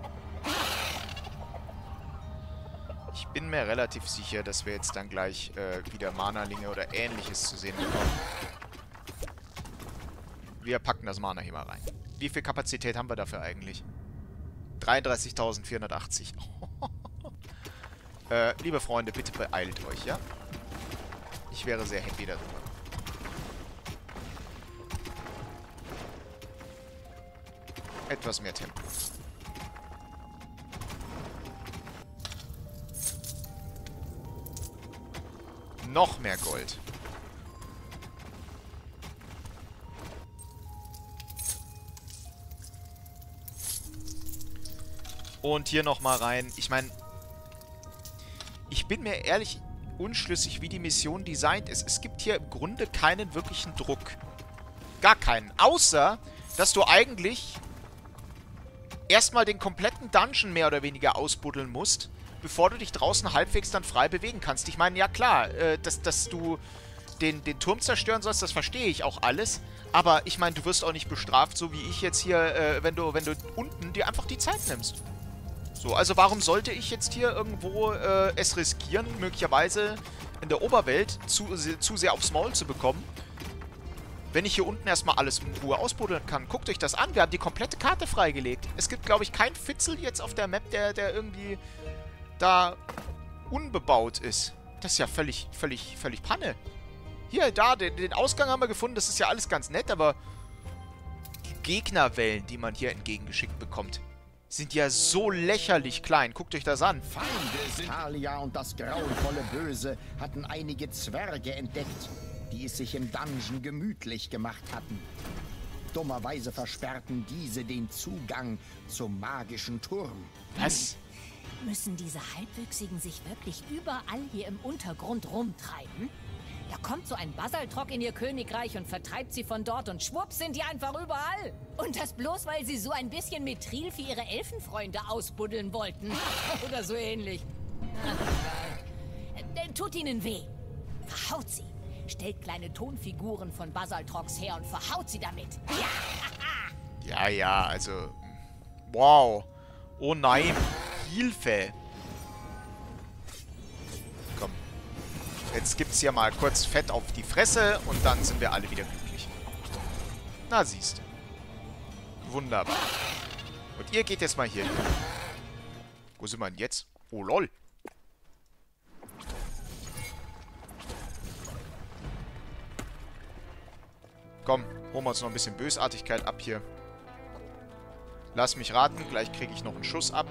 Ich bin mir relativ sicher, dass wir jetzt dann gleich wieder Manalinge oder Ähnliches zu sehen bekommen. Wir packen das Mana hier mal rein. Wie viel Kapazität haben wir dafür eigentlich? 33.480. Liebe Freunde, bitte beeilt euch, ja? Ich wäre sehr happy darüber. Etwas mehr Tempo. Noch mehr Gold. Und hier nochmal rein. Ich meine, ich bin mir ehrlich unschlüssig, wie die Mission designt ist. Es gibt hier im Grunde keinen wirklichen Druck. Gar keinen. Außer, dass du eigentlich erstmal den kompletten Dungeon mehr oder weniger ausbuddeln musst, bevor du dich draußen halbwegs dann frei bewegen kannst. Ich meine, ja klar, dass du den Turm zerstören sollst, das verstehe ich auch alles. Aber ich meine, du wirst auch nicht bestraft, so wie ich jetzt hier, wenn du unten dir einfach die Zeit nimmst. So, also warum sollte ich jetzt hier irgendwo es riskieren, möglicherweise in der Oberwelt zu sehr aufs Maul zu bekommen? Wenn ich hier unten erstmal alles in Ruhe ausbuddeln kann. Guckt euch das an. Wir haben die komplette Karte freigelegt. Es gibt, glaube ich, keinen Fitzel jetzt auf der Map, der irgendwie da unbebaut ist. Das ist ja völlig, völlig, völlig Panne. Hier, da, den Ausgang haben wir gefunden. Das ist ja alles ganz nett, aber die Gegnerwellen, die man hier entgegengeschickt bekommt, sind ja so lächerlich klein. Guckt euch das an. Thalya und das grauenvolle Böse hatten einige Zwerge entdeckt, die es sich im Dungeon gemütlich gemacht hatten. Dummerweise versperrten diese den Zugang zum magischen Turm. Was? Müssen diese Halbwüchsigen sich wirklich überall hier im Untergrund rumtreiben? Da kommt so ein Basaltrock in ihr Königreich und vertreibt sie von dort und schwupps sind die einfach überall. Und das bloß, weil sie so ein bisschen Mithril für ihre Elfenfreunde ausbuddeln wollten. Oder so ähnlich. Tut ihnen weh. Verhaut sie. Stellt kleine Tonfiguren von Basaltrocks her und verhaut sie damit. Ja, ja, also... Wow. Oh nein. Hilfe. Komm. Jetzt gibt's hier mal kurz Fett auf die Fresse und dann sind wir alle wieder glücklich. Na, siehst du. Wunderbar. Und ihr geht jetzt mal hier hin. Wo sind wir denn jetzt? Oh, lol. Komm, holen wir uns noch ein bisschen Bösartigkeit ab hier. Lass mich raten, gleich kriege ich noch einen Schuss ab.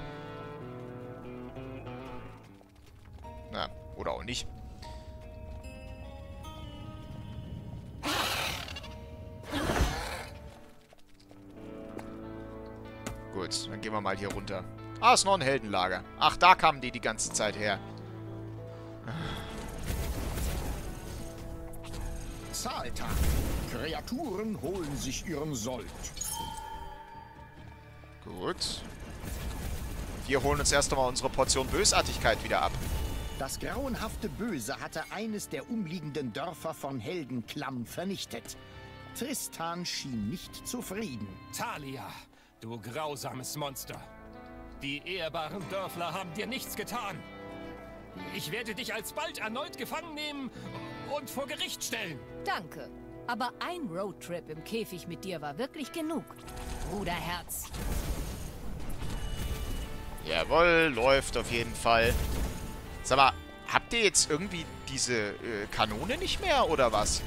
Na, oder auch nicht. gut, dann gehen wir mal hier runter. Ah, ist noch ein Heldenlager. Ach, da kamen die ganze Zeit her. Zahltag. Kreaturen holen sich ihren Sold. Gut. Wir holen uns erst einmal unsere Portion Bösartigkeit wieder ab. Das grauenhafte Böse hatte eines der umliegenden Dörfer von Heldenklamm vernichtet. Tristan schien nicht zufrieden. Thalya, du grausames Monster. Die ehrbaren Dörfler haben dir nichts getan. Ich werde dich alsbald erneut gefangen nehmen und vor Gericht stellen. Danke, aber ein Roadtrip im Käfig mit dir war wirklich genug, Bruderherz. Jawohl, läuft auf jeden Fall. Sag mal, habt ihr jetzt irgendwie diese Kanone nicht mehr, oder was?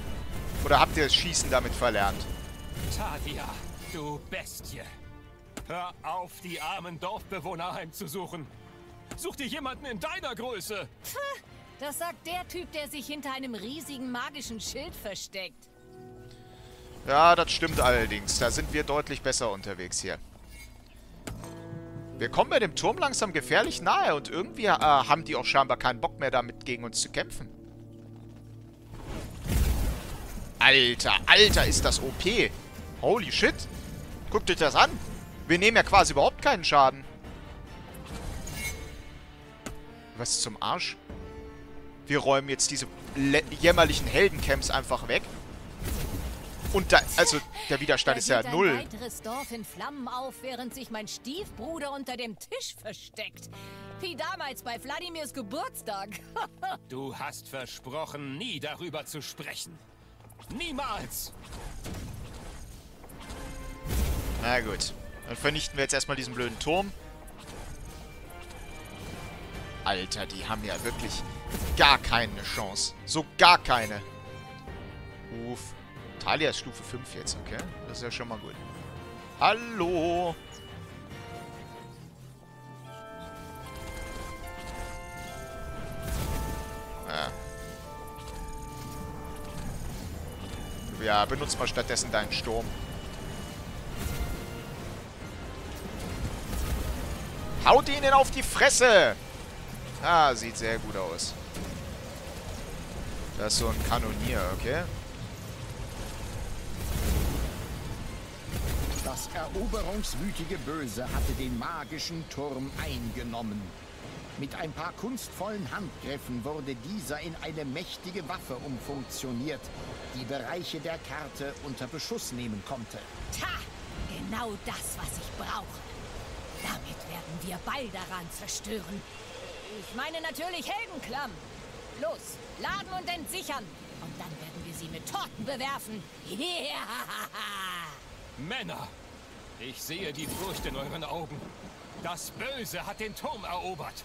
Oder habt ihr das Schießen damit verlernt? Thalya, du Bestie. Hör auf, die armen Dorfbewohner heimzusuchen. Such dir jemanden in deiner Größe. Pff, das sagt der Typ, der sich hinter einem riesigen magischen Schild versteckt. Ja, das stimmt allerdings. Da sind wir deutlich besser unterwegs hier. Wir kommen bei dem Turm langsam gefährlich nahe und irgendwie haben die auch scheinbar keinen Bock mehr damit, gegen uns zu kämpfen. Alter, Alter, ist das OP. Holy shit. Guckt euch das an. Wir nehmen ja quasi überhaupt keinen Schaden. Was zum Arsch? Wir räumen jetzt diese jämmerlichen Heldencamps einfach weg. Und da, also der Widerstand ist ja null. Ein weiteres Dorf in Flammen auf, während sich mein Stiefbruder unter dem Tisch versteckt. Wie damals bei Wladimirs Geburtstag. Du hast versprochen, nie darüber zu sprechen. Niemals! Na gut. Dann vernichten wir jetzt erstmal diesen blöden Turm. Alter, die haben ja wirklich gar keine Chance. So gar keine. Uff. Thalya ist Stufe 5 jetzt, okay? Das ist ja schon mal gut. Hallo! Ja. Ja, benutzt mal stattdessen deinen Sturm. Haut ihnen auf die Fresse! Ah, sieht sehr gut aus. Das ist so ein Kanonier, okay? Das eroberungswütige Böse hatte den magischen Turm eingenommen. Mit ein paar kunstvollen Handgriffen wurde dieser in eine mächtige Waffe umfunktioniert, die Bereiche der Karte unter Beschuss nehmen konnte. Ta! Genau das, was ich brauche. Damit werden wir Baldaran zerstören. Ich meine natürlich Heldenklamm. Los, laden und entsichern. Und dann werden wir sie mit Torten bewerfen. Männer, ich sehe die Furcht in euren Augen. Das Böse hat den Turm erobert.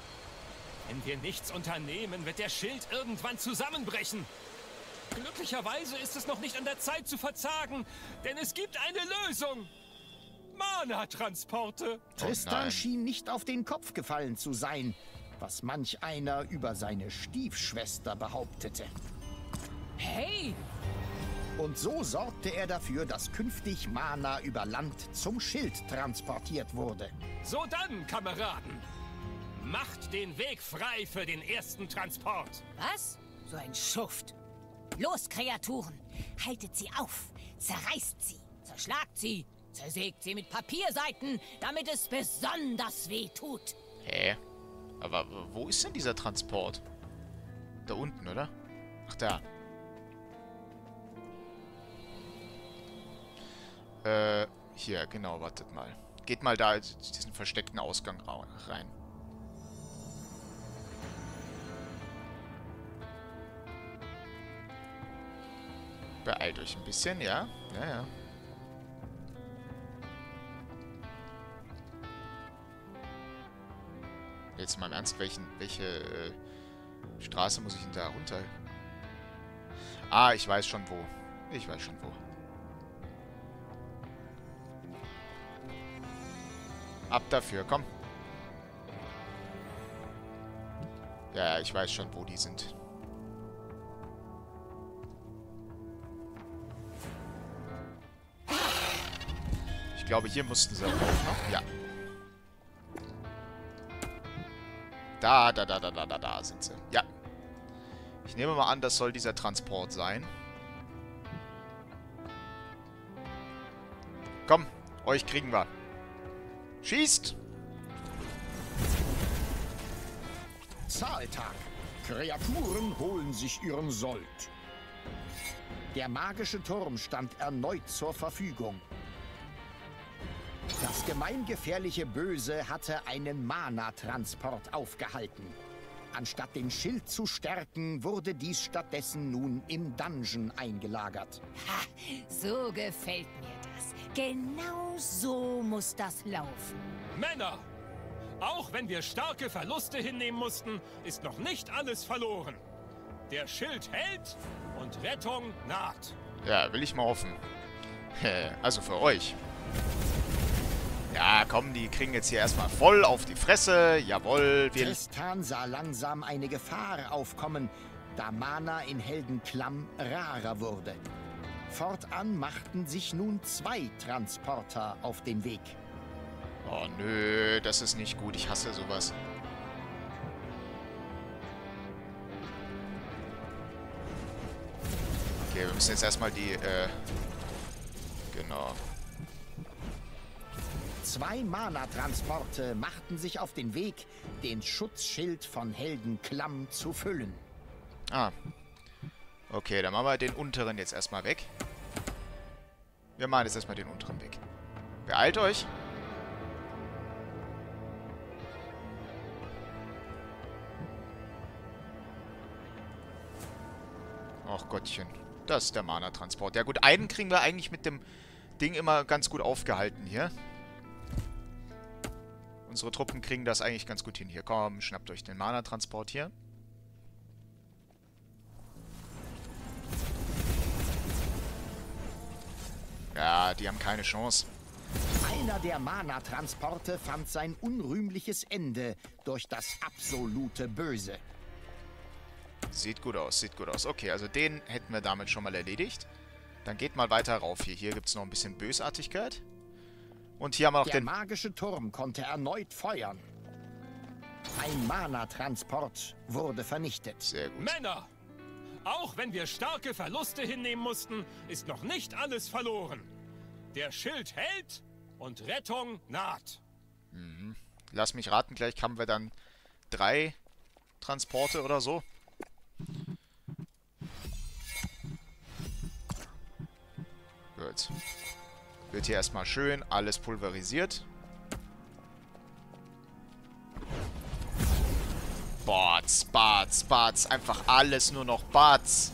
Wenn wir nichts unternehmen, wird der Schild irgendwann zusammenbrechen. Glücklicherweise ist es noch nicht an der Zeit zu verzagen, denn es gibt eine Lösung. Mana-Transporte. Tristan schien nicht auf den Kopf gefallen zu sein, was manch einer über seine Stiefschwester behauptete. Hey! Und so sorgte er dafür, dass künftig Mana über Land zum Schild transportiert wurde. So dann, Kameraden! Macht den Weg frei für den ersten Transport! Was? So ein Schuft! Los, Kreaturen! Haltet sie auf! Zerreißt sie! Zerschlagt sie! Zersägt sie mit Papierseiten, damit es besonders weh tut! Hä? Aber wo ist denn dieser Transport? Da unten, oder? Ach, da. Hier, genau, wartet mal. Geht mal da diesen versteckten Ausgang rein. Beeilt euch ein bisschen, ja? Ja, ja. Jetzt mal im Ernst, welche Straße muss ich denn da runter? Ah, ich weiß schon wo. Ich weiß schon wo. Ab dafür, komm. Ja, ich weiß schon, wo die sind. Ich glaube, hier mussten sie auch noch. Ja. Da sind sie. Ja. Ich nehme mal an, das soll dieser Transport sein. Komm, euch kriegen wir. Schießt! Zahltag. Kreaturen holen sich ihren Sold. Der magische Turm stand erneut zur Verfügung. Das gemeingefährliche Böse hatte einen Mana-Transport aufgehalten. Anstatt den Schild zu stärken, wurde dies stattdessen nun im Dungeon eingelagert. Ha, so gefällt mir das. Genau so muss das laufen. Männer! Auch wenn wir starke Verluste hinnehmen mussten, ist noch nicht alles verloren. Der Schild hält und Rettung naht. Ja, will ich mal hoffen. Also für euch. Ja, komm, die kriegen jetzt hier erstmal voll auf die Fresse. Jawohl. Tristan sah langsam eine Gefahr aufkommen, da Mana in Heldenklamm rarer wurde. Fortan machten sich nun zwei Transporter auf den Weg. Oh, nö, das ist nicht gut. Ich hasse sowas. Okay, wir müssen jetzt erstmal die, genau. Zwei Mana-Transporte machten sich auf den Weg, den Schutzschild von Heldenklamm zu füllen. Ah. Okay, dann machen wir den unteren jetzt erstmal weg. Wir machen jetzt erstmal den unteren weg. Beeilt euch. Ach Gottchen, das ist der Mana-Transport. Ja gut, einen kriegen wir eigentlich mit dem Ding immer ganz gut aufgehalten hier. Unsere Truppen kriegen das eigentlich ganz gut hin. Hier, komm, schnappt euch den Mana-Transport hier. Ja, die haben keine Chance. Einer der Mana-Transporte fand sein unrühmliches Ende durch das absolute Böse. Sieht gut aus, sieht gut aus. Okay, also den hätten wir damit schon mal erledigt. Dann geht mal weiter rauf hier. Hier gibt es noch ein bisschen Bösartigkeit. Und hier haben wir noch den... Der magische Turm konnte erneut feuern. Ein Mana-Transport wurde vernichtet. Sehr gut. Männer! Auch wenn wir starke Verluste hinnehmen mussten, ist noch nicht alles verloren. Der Schild hält und Rettung naht. Mhm. Lass mich raten, gleich haben wir dann 3 Transporte oder so. Gut. Wird hier erstmal schön alles pulverisiert. Bats, Bats, Bats. Einfach alles nur noch Bats.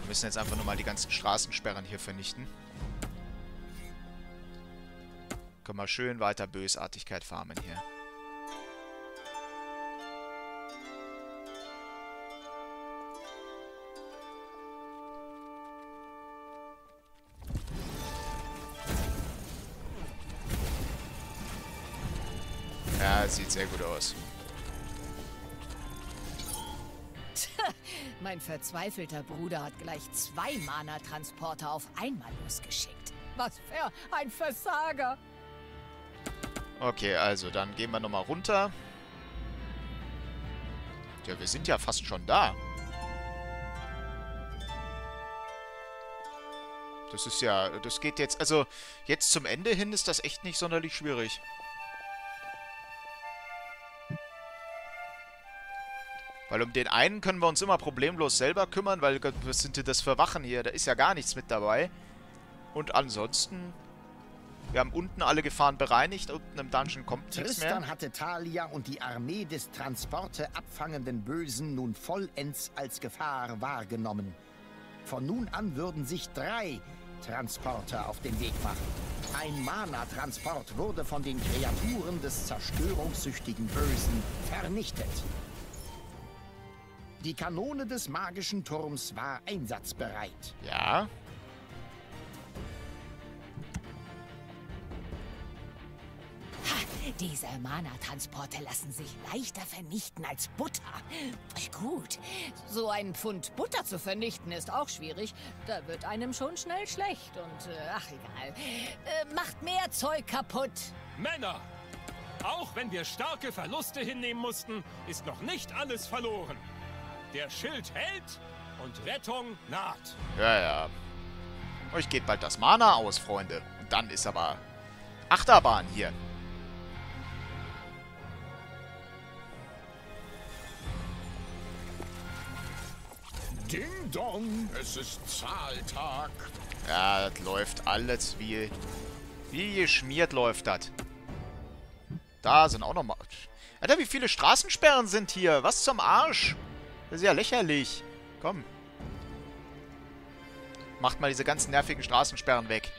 Wir müssen jetzt einfach nur mal die ganzen Straßensperren hier vernichten. Können wir schön weiter Bösartigkeit farmen hier. Sieht sehr gut aus. Tja, mein verzweifelter Bruder hat gleich 2 Mana-Transporter auf einmal losgeschickt. Was für ein Versager! Okay, also dann gehen wir nochmal runter. Ja, wir sind ja fast schon da. Das ist ja, das geht jetzt, also jetzt zum Ende hin ist das echt nicht sonderlich schwierig. Weil um den einen können wir uns immer problemlos selber kümmern, weil was sind denn das für Wachen hier? Da ist ja gar nichts mit dabei. Und ansonsten, wir haben unten alle Gefahren bereinigt, unten im Dungeon kommt nichts mehr. Tristan hatte Thalya und die Armee des Transporte abfangenden Bösen nun vollends als Gefahr wahrgenommen. Von nun an würden sich 3 Transporter auf den Weg machen. Ein Mana-Transport wurde von den Kreaturen des zerstörungssüchtigen Bösen vernichtet. Die Kanone des magischen Turms war einsatzbereit. Ja. Ha, diese Mana-Transporte lassen sich leichter vernichten als Butter. Gut, so einen Pfund Butter zu vernichten ist auch schwierig. Da wird einem schon schnell schlecht und ach egal. Macht mehr Zeug kaputt. Männer! Auch wenn wir starke Verluste hinnehmen mussten, ist noch nicht alles verloren. Der Schild hält und Rettung naht. Ja, ja. Euch geht bald das Mana aus, Freunde. Und dann ist aber Achterbahn hier. Ding Dong, es ist Zahltag. Ja, das läuft alles wie geschmiert läuft das. Da sind auch nochmal... Alter, wie viele Straßensperren sind hier? Was zum Arsch? Das ist ja lächerlich. Komm. Macht mal diese ganzen nervigen Straßensperren weg.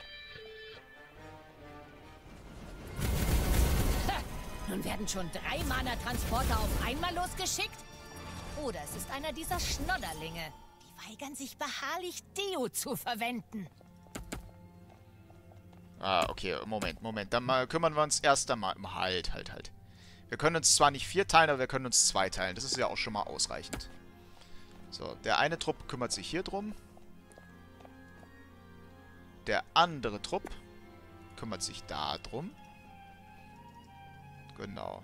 Ha, nun werden schon 3 Mana-Transporter auf einmal losgeschickt? Oder es ist einer dieser Schnodderlinge. Die weigern sich beharrlich, Deo zu verwenden. Ah, okay. Moment, Moment. Dann mal kümmern wir uns erst einmal... Halt. Wir können uns zwar nicht 4 teilen, aber wir können uns 2 teilen. Das ist ja auch schon mal ausreichend. So, der eine Trupp kümmert sich hier drum. Der andere Trupp kümmert sich da drum. Genau.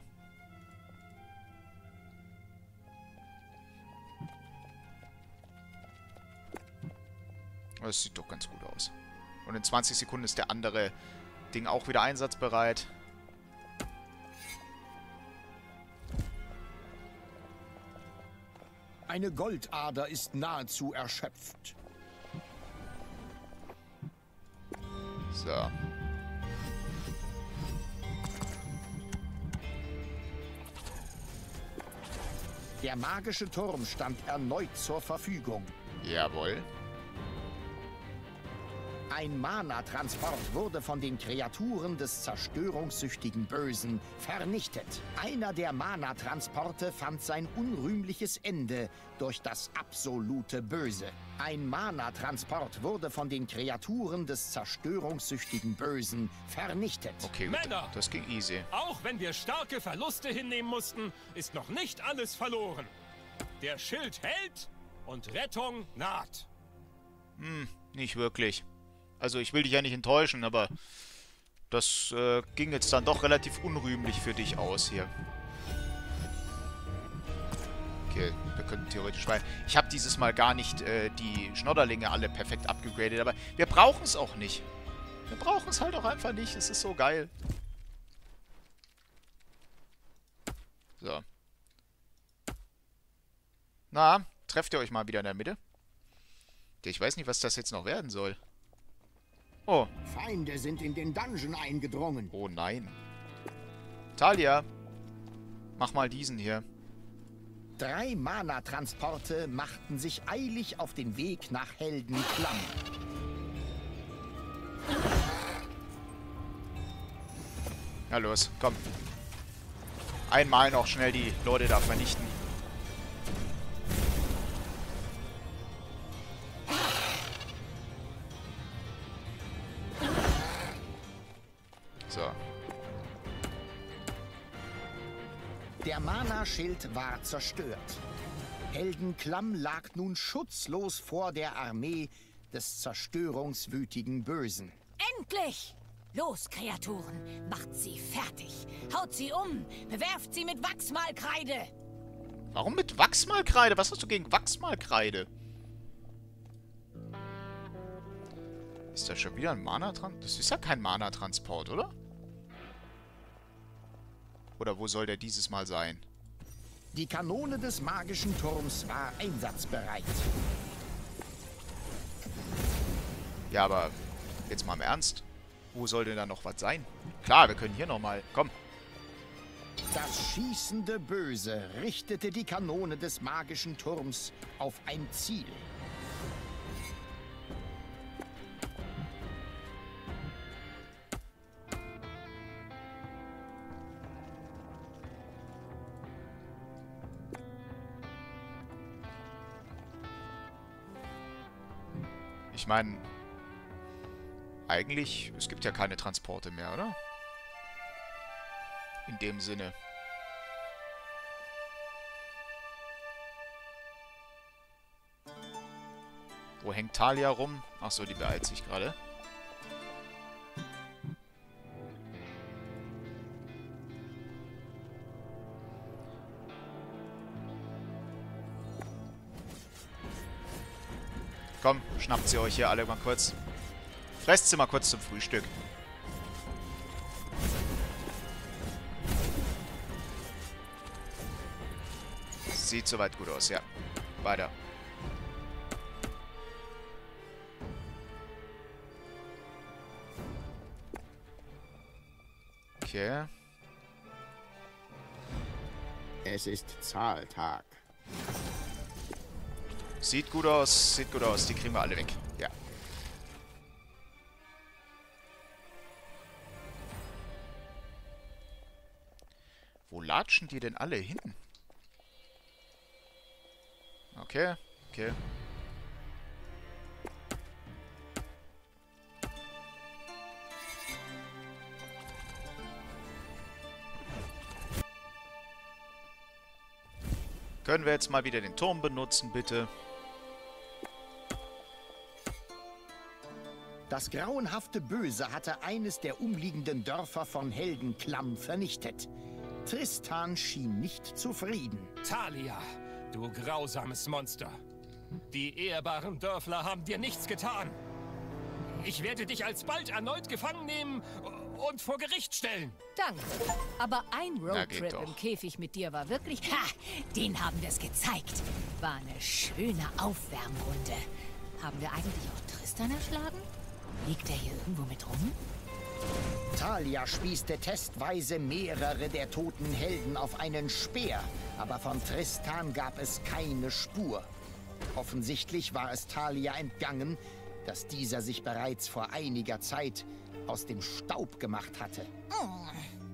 Das sieht doch ganz gut aus. Und in 20 Sekunden ist der andere Ding auch wieder einsatzbereit. Eine Goldader ist nahezu erschöpft. So. Der magische Turm stand erneut zur Verfügung. Jawohl. Ein Mana-Transport wurde von den Kreaturen des zerstörungssüchtigen Bösen vernichtet. Einer der Mana-Transporte fand sein unrühmliches Ende durch das absolute Böse. Ein Mana-Transport wurde von den Kreaturen des zerstörungssüchtigen Bösen vernichtet. Okay, gut, Männer, das ging easy. Auch wenn wir starke Verluste hinnehmen mussten, ist noch nicht alles verloren. Der Schild hält und Rettung naht. Hm, nicht wirklich. Also ich will dich ja nicht enttäuschen, aber das ging jetzt dann doch relativ unrühmlich für dich aus hier. Okay, wir könnten theoretisch weiter. Ich habe dieses Mal gar nicht die Schnodderlinge alle perfekt upgegradet, aber wir brauchen es auch nicht. Wir brauchen es halt auch einfach nicht, es ist so geil. So. Na, trefft ihr euch mal wieder in der Mitte? Ich weiß nicht, was das jetzt noch werden soll. Oh. Feinde sind in den Dungeon eingedrungen. Oh nein. Thalya, mach mal diesen hier. 3 Mana-Transporte machten sich eilig auf den Weg nach Heldenklamm. Na los, komm. Einmal noch schnell die Leute da vernichten. Der Mana-Schild war zerstört. Heldenklamm lag nun schutzlos vor der Armee des zerstörungswütigen Bösen. Endlich! Los, Kreaturen! Macht sie fertig! Haut sie um! Bewerft sie mit Wachsmalkreide! Warum mit Wachsmalkreide? Was hast du gegen Wachsmalkreide? Ist da schon wieder ein Mana-Transport? Das ist ja kein Mana-Transport, oder? Oder wo soll der dieses Mal sein? Die Kanone des magischen Turms war einsatzbereit. Ja, aber jetzt mal im Ernst. Wo soll denn da noch was sein? Klar, wir können hier nochmal. Komm. Das schießende Böse richtete die Kanone des magischen Turms auf ein Ziel. Ich meine, eigentlich, es gibt ja keine Transporte mehr, oder? In dem Sinne. Wo hängt Thalya rum? Achso, die beeilt sich gerade. Komm, schnappt sie euch hier alle mal kurz. Fresst sie mal kurz zum Frühstück. Sieht soweit gut aus, ja. Weiter. Okay. Es ist Zahltag. Sieht gut aus, sieht gut aus. Die kriegen wir alle weg. Ja. Wo latschen die denn alle hin? Okay, okay. Können wir jetzt mal wieder den Turm benutzen, bitte? Das grauenhafte Böse hatte eines der umliegenden Dörfer von Heldenklamm vernichtet. Tristan schien nicht zufrieden. Thalya, du grausames Monster. Die ehrbaren Dörfler haben dir nichts getan. Ich werde dich alsbald erneut gefangen nehmen und vor Gericht stellen. Danke. Aber ein Roadtrip im Käfig mit dir war wirklich... Ha! Den haben wir es gezeigt. War eine schöne Aufwärmrunde. Haben wir eigentlich auch Tristan erschlagen? Liegt er hier irgendwo mit rum? Thalya spießte testweise mehrere der toten Helden auf einen Speer. Aber von Tristan gab es keine Spur. Offensichtlich war es Thalya entgangen, dass dieser sich bereits vor einiger Zeit aus dem Staub gemacht hatte.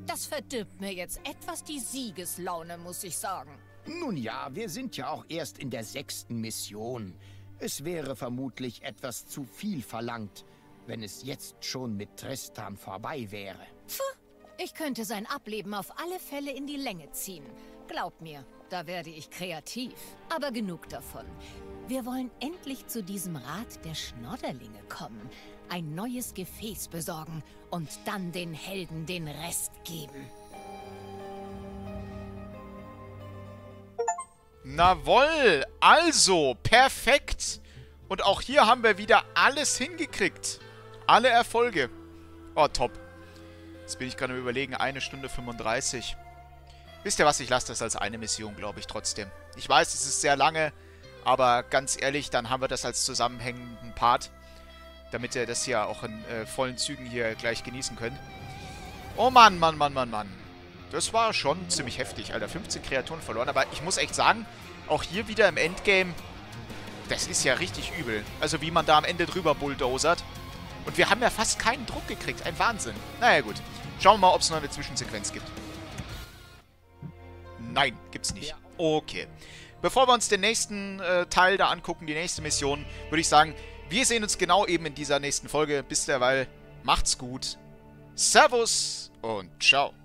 Das verdirbt mir jetzt etwas die Siegeslaune, muss ich sagen. Nun ja, wir sind ja auch erst in der 6. Mission. Es wäre vermutlich etwas zu viel verlangt, wenn es jetzt schon mit Tristan vorbei wäre. Ich könnte sein Ableben auf alle Fälle in die Länge ziehen. Glaub mir, da werde ich kreativ. Aber genug davon. Wir wollen endlich zu diesem Rad der Schnodderlinge kommen, ein neues Gefäß besorgen und dann den Helden den Rest geben. Nawohl, also, perfekt. Und auch hier haben wir wieder alles hingekriegt. Alle Erfolge. Oh, top. Jetzt bin ich gerade am Überlegen, 1 Stunde 35. Wisst ihr was, ich lasse das als eine Mission, glaube ich, trotzdem. Ich weiß, es ist sehr lange, aber ganz ehrlich, dann haben wir das als zusammenhängenden Part, damit ihr das hier auch in vollen Zügen hier gleich genießen könnt. Oh Mann, Mann, Mann, Mann, Mann. Das war schon ziemlich heftig, Alter. 15 Kreaturen verloren, aber ich muss echt sagen, auch hier wieder im Endgame, das ist ja richtig übel. Also wie man da am Ende drüber bulldozert. Und wir haben ja fast keinen Druck gekriegt. Ein Wahnsinn. Naja, gut. Schauen wir mal, ob es noch eine Zwischensequenz gibt. Nein, gibt's nicht. Okay. Bevor wir uns den nächsten Teil da angucken, die nächste Mission, würde ich sagen, wir sehen uns genau eben in dieser nächsten Folge. Bis derweil, macht's gut. Servus und ciao.